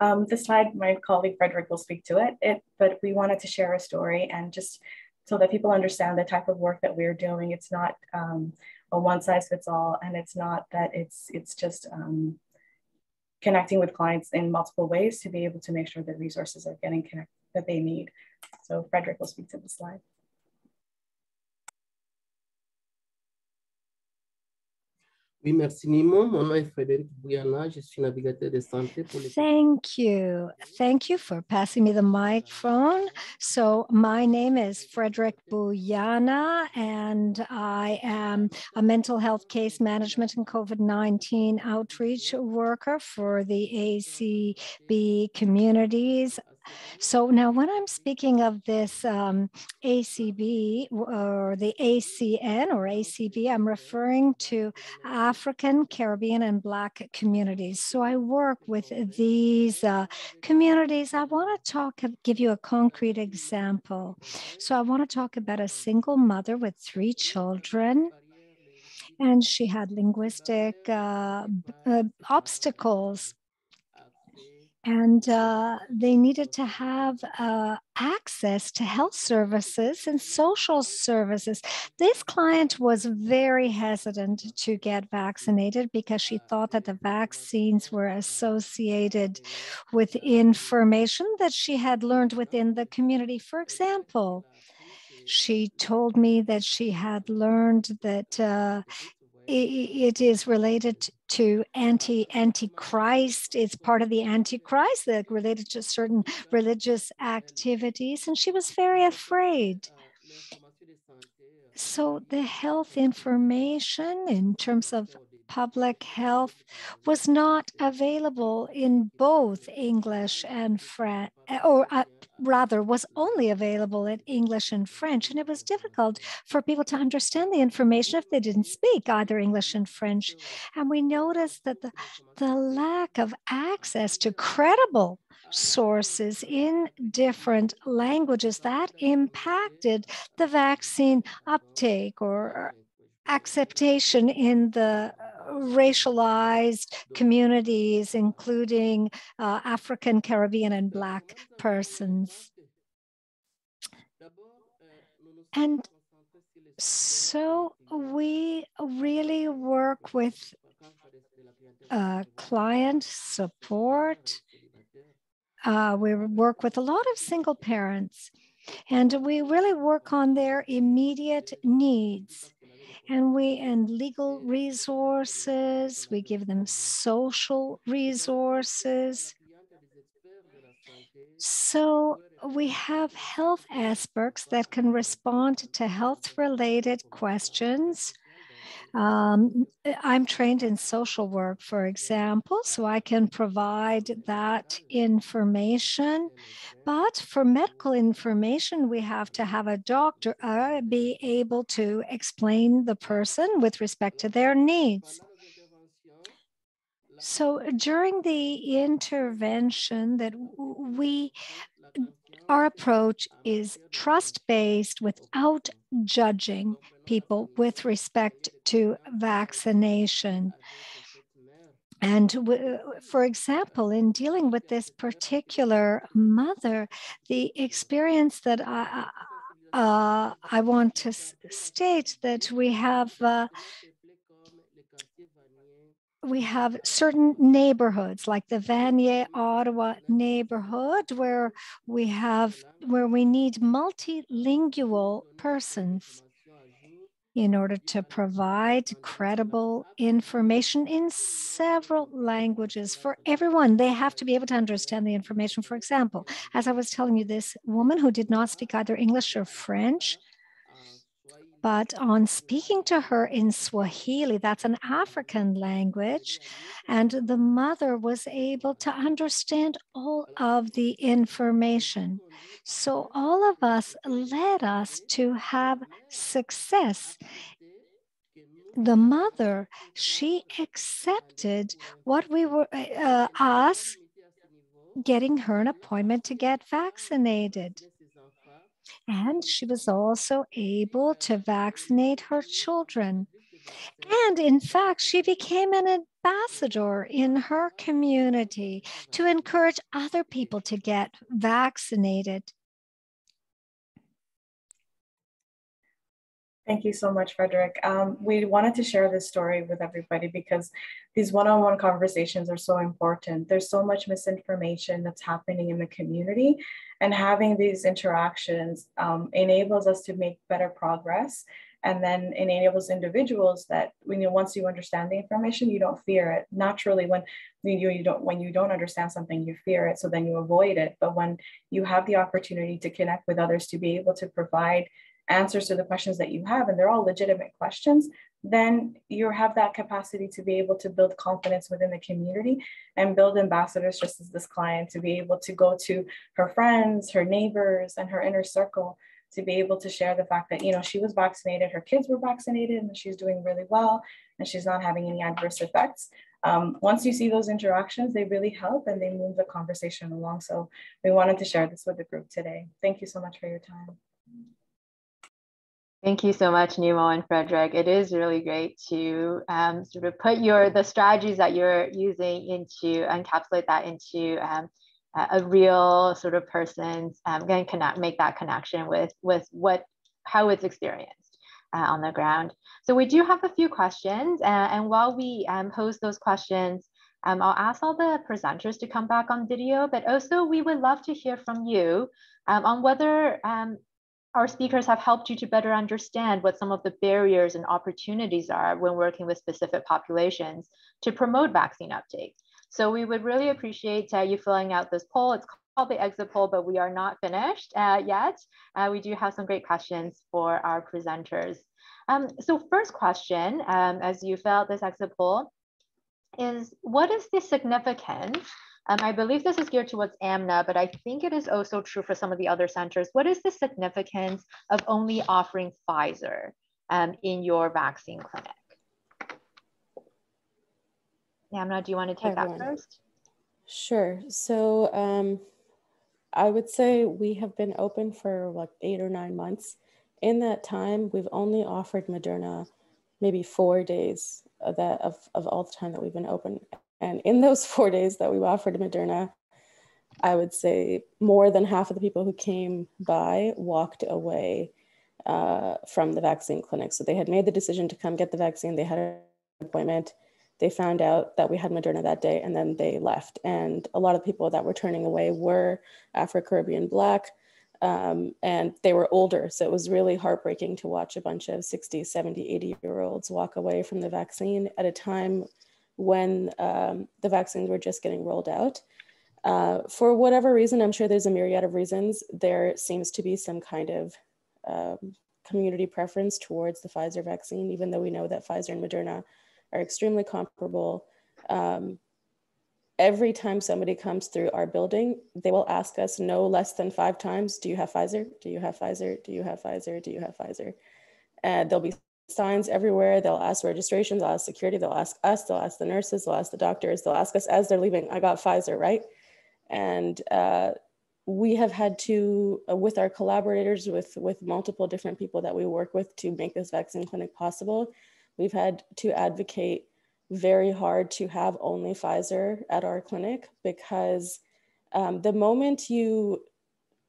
Um, this slide, my colleague Frederick will speak to it, it, but we wanted to share a story, and just so that people understand the type of work that we're doing. It's not um, a one size fits all, and it's not that it's, it's just um, connecting with clients in multiple ways to be able to make sure that resources are getting connected that they need. So Frederick will speak to the slide. Oui, merci Nemo. Mon nom est Frederick Bayona. Je suis navigateur de santé pour les... Thank you. Thank you for passing me the microphone. So my name is Frederick Bayona, and I am a mental health case management and COVID nineteen outreach worker for the A C B communities. So now when I'm speaking of this um, A C B or the A C N or A C B, I'm referring to African, Caribbean, and Black communities. So I work with these uh, communities. I want to talk, give you a concrete example. So I want to talk about a single mother with three children, and she had linguistic uh, uh, obstacles. And uh, they needed to have uh, access to health services and social services. This client was very hesitant to get vaccinated because she thought that the vaccines were associated with information that she had learned within the community. For example, she told me that she had learned that uh, it is related to anti, anti-Christ. It's part of the anti-Christ that related to certain religious activities. And she was very afraid. So the health information in terms of public health was not available in both English and French, or uh, rather was only available in English and French. And it was difficult for people to understand the information if they didn't speak either English and French. And we noticed that the, the lack of access to credible sources in different languages, that impacted the vaccine uptake or acceptation in the racialized communities, including uh, African, Caribbean, and Black persons. And so we really work with uh, client support. Uh, we work with a lot of single parents, and we really work on their immediate needs. And we and legal resources, we give them social resources. So we have health experts that can respond to health-related questions. Um, I'm trained in social work, for example, so I can provide that information. But for medical information, we have to have a doctor uh, be able to explain the person with respect to their needs. So during the intervention that we, our approach is trust-based without judging people with respect to vaccination. And for example, in dealing with this particular mother, the experience that I, uh, I want to state that we have uh, we have certain neighborhoods like the Vanier, Ottawa neighborhood where we have where we need multilingual persons in order to provide credible information in several languages for everyone. They have to be able to understand the information. For example, as I was telling you, this woman who did not speak either English or French, but on speaking to her in Swahili, that's an African language, and the mother was able to understand all of the information. So all of us led us to have success. The mother, she accepted what we were, uh, us getting her an appointment to get vaccinated. And she was also able to vaccinate her children. And in fact, she became an ambassador in her community to encourage other people to get vaccinated. Thank you so much, Frederick. Um, we wanted to share this story with everybody because these one-on-one conversations are so important. There's so much misinformation that's happening in the community, and having these interactions um, enables us to make better progress, and then it enables individuals that when you, once you understand the information, you don't fear it. Naturally, when you, you don't when you don't understand something, you fear it, so then you avoid it. But when you have the opportunity to connect with others to be able to provide answers to the questions that you have, and they're all legitimate questions, then you have that capacity to be able to build confidence within the community and build ambassadors, just as this client, to be able to go to her friends, her neighbors, and her inner circle to be able to share the fact that, you know, she was vaccinated, her kids were vaccinated, and she's doing really well, and she's not having any adverse effects. Um, once you see those interactions, they really help and they move the conversation along. So we wanted to share this with the group today. Thank you so much for your time. Thank you so much, Nemo and Frederick. It is really great to um, sort of put your the strategies that you're using into, encapsulate that into um, a real sort of person's, um, going to connect, make that connection with, with what, how it's experienced uh, on the ground. So we do have a few questions, uh, and while we um, pose those questions, Um, I'll ask all the presenters to come back on video, but also we would love to hear from you um, on whether um, Our speakers have helped you to better understand what some of the barriers and opportunities are when working with specific populations to promote vaccine uptake. So we would really appreciate uh, you filling out this poll. It's called the exit poll, but we are not finished uh, yet. Uh, we do have some great questions for our presenters. Um, so first question, um, as you fill out this exit poll, is what is the significance? Um, I believe this is geared towards Amna, but I think it is also true for some of the other centers. What is the significance of only offering Pfizer um, in your vaccine clinic? Amna, do you want to take that first? Sure. So um, I would say we have been open for like eight or nine months. In that time, we've only offered Moderna maybe four days of, that, of, of all the time that we've been open. And in those four days that we offered Moderna, I would say more than half of the people who came by walked away uh, from the vaccine clinic. So they had made the decision to come get the vaccine. They had an appointment. They found out that we had Moderna that day, and then they left. And a lot of people that were turning away were Afro-Caribbean Black, um, and they were older. So it was really heartbreaking to watch a bunch of sixty, seventy, eighty-year-olds walk away from the vaccine at a time when um, the vaccines were just getting rolled out. Uh, for whatever reason, I'm sure there's a myriad of reasons, there seems to be some kind of um, community preference towards the Pfizer vaccine, even though we know that Pfizer and Moderna are extremely comparable. Um, every time somebody comes through our building, they will ask us no less than five times, do you have Pfizer? Do you have Pfizer? Do you have Pfizer? Do you have Pfizer? And there'll be signs everywhere. They'll ask registrations, they'll ask security, they'll ask us, they'll ask the nurses, they'll ask the doctors, they'll ask us as they're leaving, I got Pfizer, right? And uh, we have had to, uh, with our collaborators, with, with multiple different people that we work with to make this vaccine clinic possible, we've had to advocate very hard to have only Pfizer at our clinic, because um, the moment you,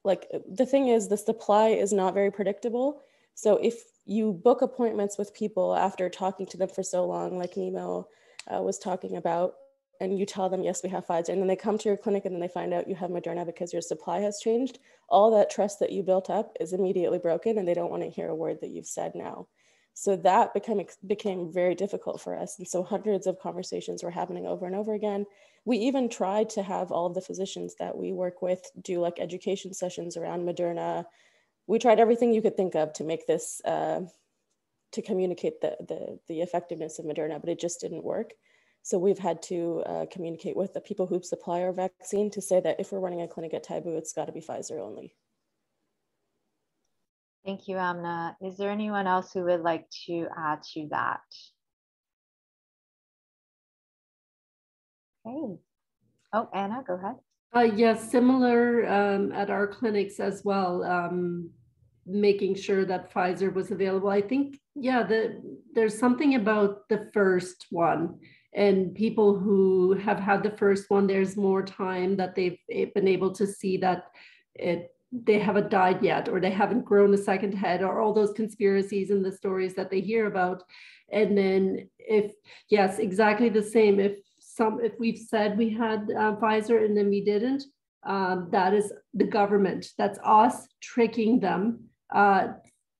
like, the thing is the supply is not very predictable. So if you book appointments with people after talking to them for so long, like Nemo uh, was talking about, and you tell them, yes, we have Pfizer, and then they come to your clinic and then they find out you have Moderna because your supply has changed, all that trust that you built up is immediately broken, and they don't want to hear a word that you've said now. So that became, became very difficult for us. And so hundreds of conversations were happening over and over again. We even tried to have all of the physicians that we work with do like education sessions around Moderna. We tried everything you could think of to make this, uh, to communicate the, the, the effectiveness of Moderna, but it just didn't work. So we've had to uh, communicate with the people who supply our vaccine to say that if we're running a clinic at Taibu, it's gotta be Pfizer only. Thank you, Amna. Is there anyone else who would like to add to that? Okay. Oh, Anna, go ahead. Uh, yes, similar um, at our clinics as well. Um, making sure that Pfizer was available. I think, yeah, the, there's something about the first one, and people who have had the first one, there's more time that they've been able to see that it, they haven't died yet, or they haven't grown a second head, or all those conspiracies and the stories that they hear about. And then if, yes, exactly the same, if some, if we've said we had uh, Pfizer and then we didn't, um, that is the government, that's us tricking them uh,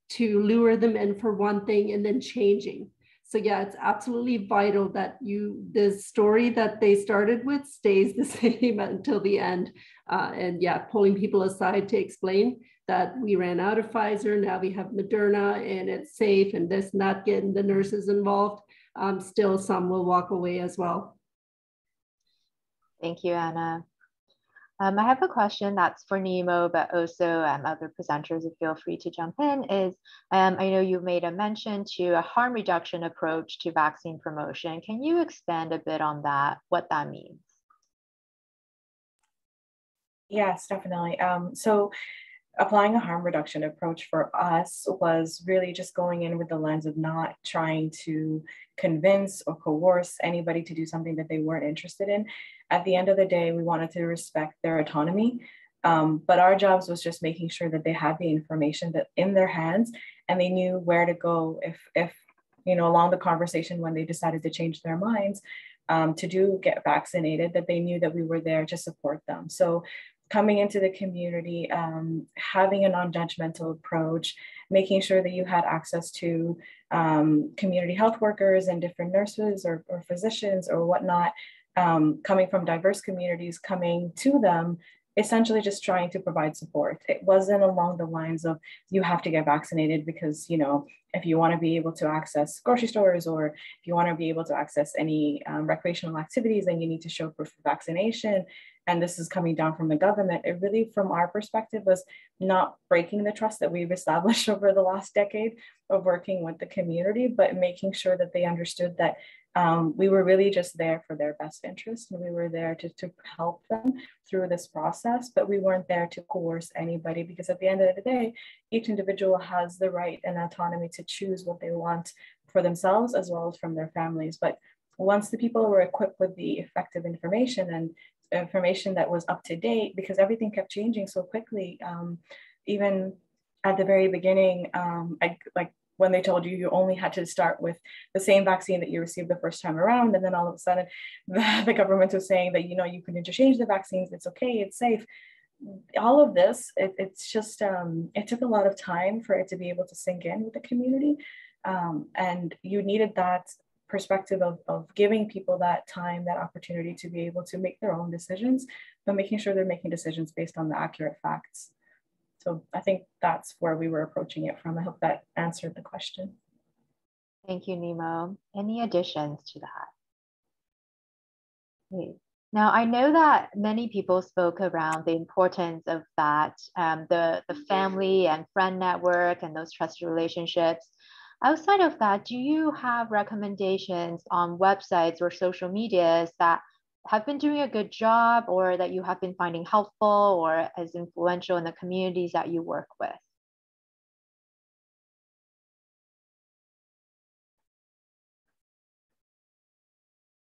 to lure them in for one thing and then changing. So yeah, it's absolutely vital that you, the story that they started with stays the same until the end. Uh, and yeah, pulling people aside to explain that we ran out of Pfizer, now we have Moderna and it's safe and this, not getting the nurses involved, um, still some will walk away as well. Thank you, Anna. Um, I have a question that's for Nemo, but also um, other presenters, feel free to jump in, is um, I know you made a mention to a harm reduction approach to vaccine promotion. Can you expand a bit on that, what that means? Yes, definitely. Um, so applying a harm reduction approach for us was really just going in with the lens of not trying to convince or coerce anybody to do something that they weren't interested in. At the end of the day, we wanted to respect their autonomy, um, but our jobs was just making sure that they had the information that in their hands and they knew where to go if, if you know, along the conversation when they decided to change their minds um, to do get vaccinated, that they knew that we were there to support them. So coming into the community, um, having a non-judgmental approach, making sure that you had access to um, community health workers and different nurses or, or physicians or whatnot, um, coming from diverse communities, coming to them, essentially just trying to provide support. It wasn't along the lines of you have to get vaccinated because, you know, if you want to be able to access grocery stores or if you want to be able to access any um, recreational activities, then you need to show proof of vaccination. And this is coming down from the government. It really, from our perspective, was not breaking the trust that we've established over the last decade of working with the community, but making sure that they understood that Um, we were really just there for their best interest, and we were there to, to help them through this process, but we weren't there to coerce anybody, because at the end of the day, each individual has the right and autonomy to choose what they want for themselves as well as from their families. But once the people were equipped with the effective information and information that was up to date, because everything kept changing so quickly, um, even at the very beginning, um, I, like, when they told you you only had to start with the same vaccine that you received the first time around. And then all of a sudden the, the government was saying that, you know, you can interchange the vaccines, it's okay, it's safe. All of this, it, it's just, um, it took a lot of time for it to be able to sink in with the community. Um, and you needed that perspective of, of giving people that time, that opportunity to be able to make their own decisions, but making sure they're making decisions based on the accurate facts. So I think that's where we were approaching it from. I hope that answered the question. Thank you, Nemo. Any additions to that? Okay. Now, I know that many people spoke around the importance of that, um, the, the family and friend network and those trusted relationships. Outside of that, do you have recommendations on websites or social medias that have been doing a good job or that you have been finding helpful or as influential in the communities that you work with?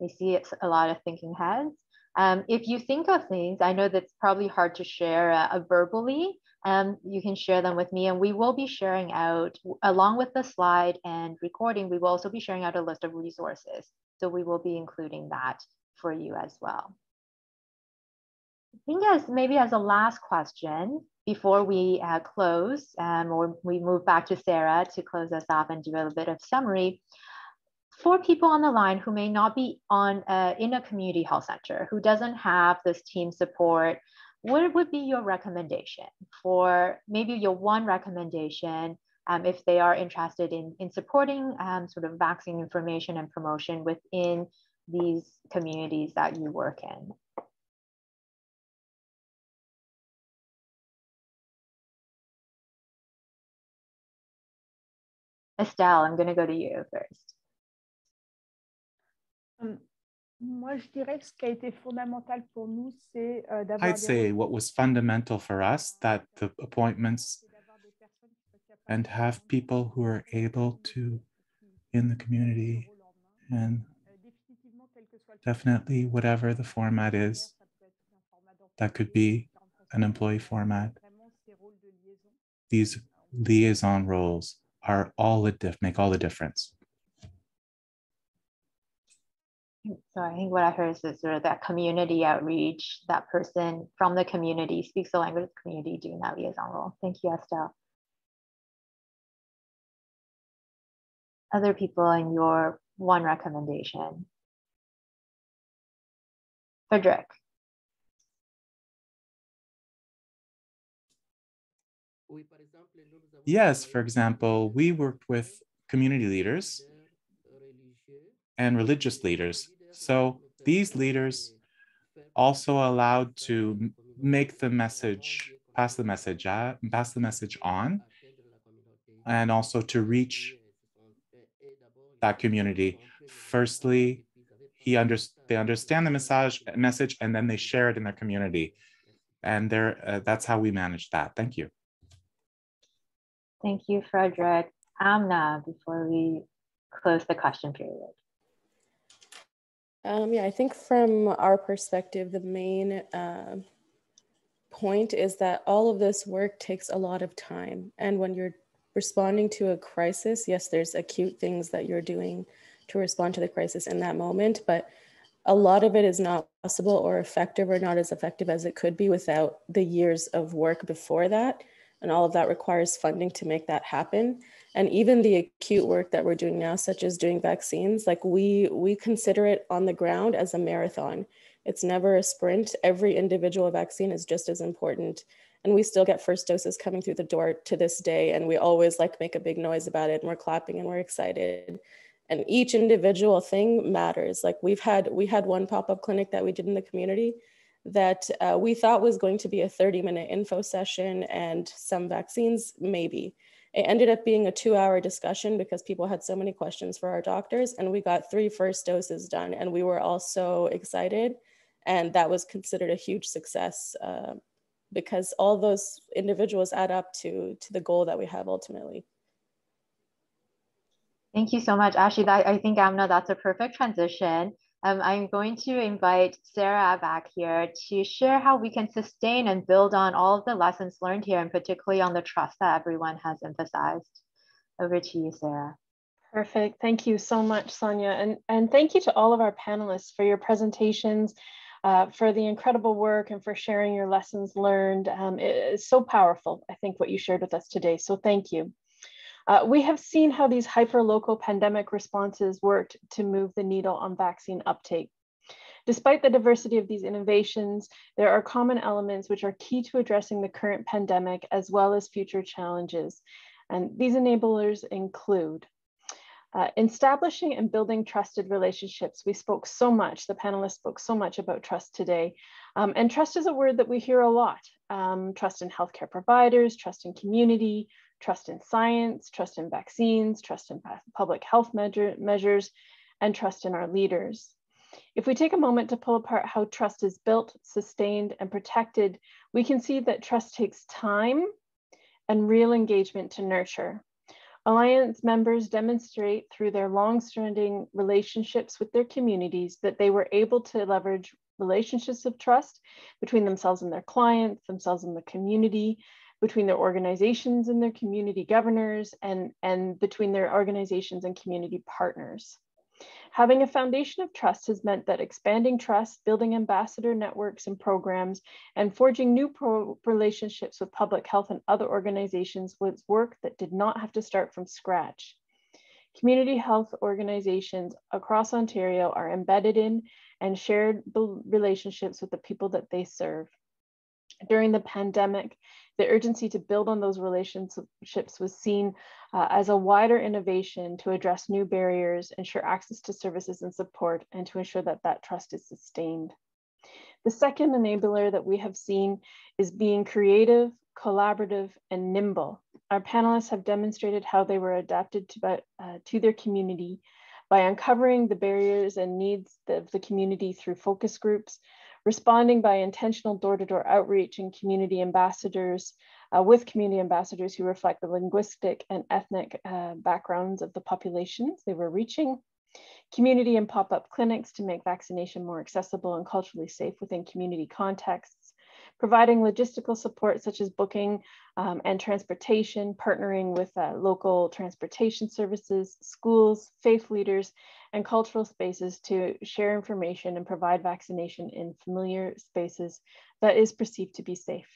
I see it's a lot of thinking heads. Um, if you think of things, I know that's probably hard to share uh, verbally, um, you can share them with me, and we will be sharing out, along with the slide and recording, we will also be sharing out a list of resources. So we will be including that for you as well. I think as maybe as a last question before we uh, close, um, or we move back to Sarah to close us off and do a little bit of summary. For people on the line who may not be on uh, in a community health center, who doesn't have this team support, what would be your recommendation for maybe your one recommendation um, if they are interested in, in supporting um, sort of vaccine information and promotion within these communities that you work in? Estelle, I'm gonna go to you first. I'd say what was fundamental for us, that the appointments and have people who are able to in the community, and definitely whatever the format is, that could be an employee format. These liaison roles are all the diff make all the difference. So I think what I heard is that sort of that community outreach, that person from the community speaks the language of the community doing that liaison role. Thank you, Estelle. Other people in your one recommendation. Frederick. Yes, for example, we worked with community leaders and religious leaders. So these leaders also allowed to make the message, pass the message, pass the message on, and also to reach that community. Firstly, He under, they understand the message, message, and then they share it in their community. And uh, that's how we manage that. Thank you. Thank you, Frederick. Amna, before we close the question period. Um, yeah, I think from our perspective, the main uh, point is that all of this work takes a lot of time. And when you're responding to a crisis, yes, there's acute things that you're doing to respond to the crisis in that moment, but a lot of it is not possible or effective or not as effective as it could be without the years of work before that. And all of that requires funding to make that happen. And even the acute work that we're doing now, such as doing vaccines, like we, we consider it on the ground as a marathon. It's never a sprint. Every individual vaccine is just as important. And we still get first doses coming through the door to this day. And we always like make a big noise about it, and we're clapping and we're excited. And each individual thing matters. Like we've had, we had one pop-up clinic that we did in the community that uh, we thought was going to be a thirty minute info session and some vaccines, maybe. It ended up being a two hour discussion because people had so many questions for our doctors, and we got three first doses done, and we were all so excited. And that was considered a huge success uh, because all those individuals add up to, to the goal that we have ultimately. Thank you so much, Ashley. That, I think, Amna, that's a perfect transition. Um, I'm going to invite Sarah back here to share how we can sustain and build on all of the lessons learned here, and particularly on the trust that everyone has emphasized. Over to you, Sarah. Perfect. Thank you so much, Sonia. And, and thank you to all of our panelists for your presentations, uh, for the incredible work, and for sharing your lessons learned. Um, it is so powerful, I think, what you shared with us today. So thank you. Uh, we have seen how these hyper-local pandemic responses worked to move the needle on vaccine uptake. Despite the diversity of these innovations, there are common elements which are key to addressing the current pandemic as well as future challenges. And these enablers include uh, establishing and building trusted relationships. We spoke so much, the panelists spoke so much about trust today. Um, and trust is a word that we hear a lot. Um, trust in healthcare providers, trust in community, trust in science, trust in vaccines, trust in public health measure, measures, and trust in our leaders. If we take a moment to pull apart how trust is built, sustained, and protected, we can see that trust takes time and real engagement to nurture. Alliance members demonstrate through their long-standing relationships with their communities that they were able to leverage relationships of trust between themselves and their clients, themselves and the community, between their organizations and their community governors, and, and between their organizations and community partners. Having a foundation of trust has meant that expanding trust, building ambassador networks and programs, and forging new pro relationships with public health and other organizations was work that did not have to start from scratch. Community health organizations across Ontario are embedded in and shared relationships with the people that they serve. During the pandemic, the urgency to build on those relationships was seen uh, as a wider innovation to address new barriers, ensure access to services and support, and to ensure that that trust is sustained. The second enabler that we have seen is being creative, collaborative, and nimble. Our panelists have demonstrated how they were adapted to, uh, to their community by uncovering the barriers and needs of the community through focus groups, responding by intentional door-to-door outreach and community ambassadors, uh, with community ambassadors who reflect the linguistic and ethnic uh, backgrounds of the populations they were reaching, community and pop-up clinics to make vaccination more accessible and culturally safe within community contexts, providing logistical support such as booking um, and transportation, partnering with uh, local transportation services, schools, faith leaders, and cultural spaces to share information and provide vaccination in familiar spaces that is perceived to be safe.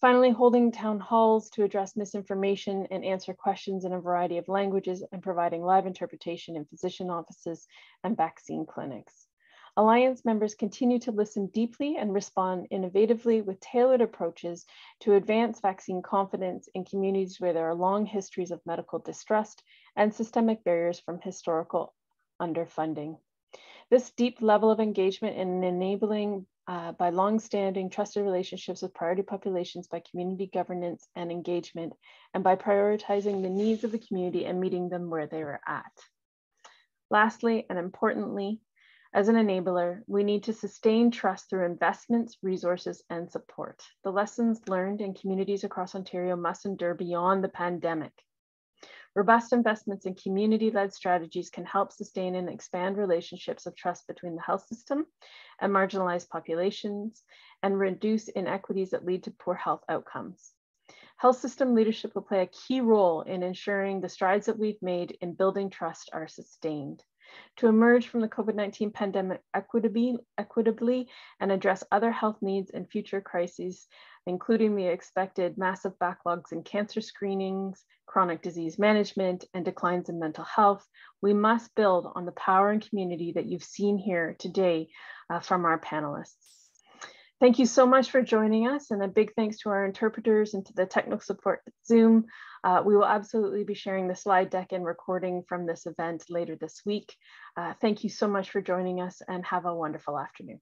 Finally, holding town halls to address misinformation and answer questions in a variety of languages, and providing live interpretation in physician offices and vaccine clinics. Alliance members continue to listen deeply and respond innovatively with tailored approaches to advance vaccine confidence in communities where there are long histories of medical distrust and systemic barriers from historical underfunding. This deep level of engagement in enabling uh, by longstanding trusted relationships with priority populations, by community governance and engagement, and by prioritizing the needs of the community and meeting them where they are at. Lastly, and importantly, as an enabler, we need to sustain trust through investments, resources, and support. The lessons learned in communities across Ontario must endure beyond the pandemic. Robust investments in community-led strategies can help sustain and expand relationships of trust between the health system and marginalized populations, and reduce inequities that lead to poor health outcomes. Health system leadership will play a key role in ensuring the strides that we've made in building trust are sustained. to emerge from the COVID nineteen pandemic equitably, equitably and address other health needs and future crises, including the expected massive backlogs in cancer screenings, chronic disease management, and declines in mental health, we must build on the power and community that you've seen here today uh, from our panelists. Thank you so much for joining us, and a big thanks to our interpreters and to the technical support at Zoom. Uh, we will absolutely be sharing the slide deck and recording from this event later this week. Uh, thank you so much for joining us, and have a wonderful afternoon.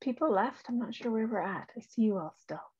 People left. I'm not sure where we're at. I see you all still.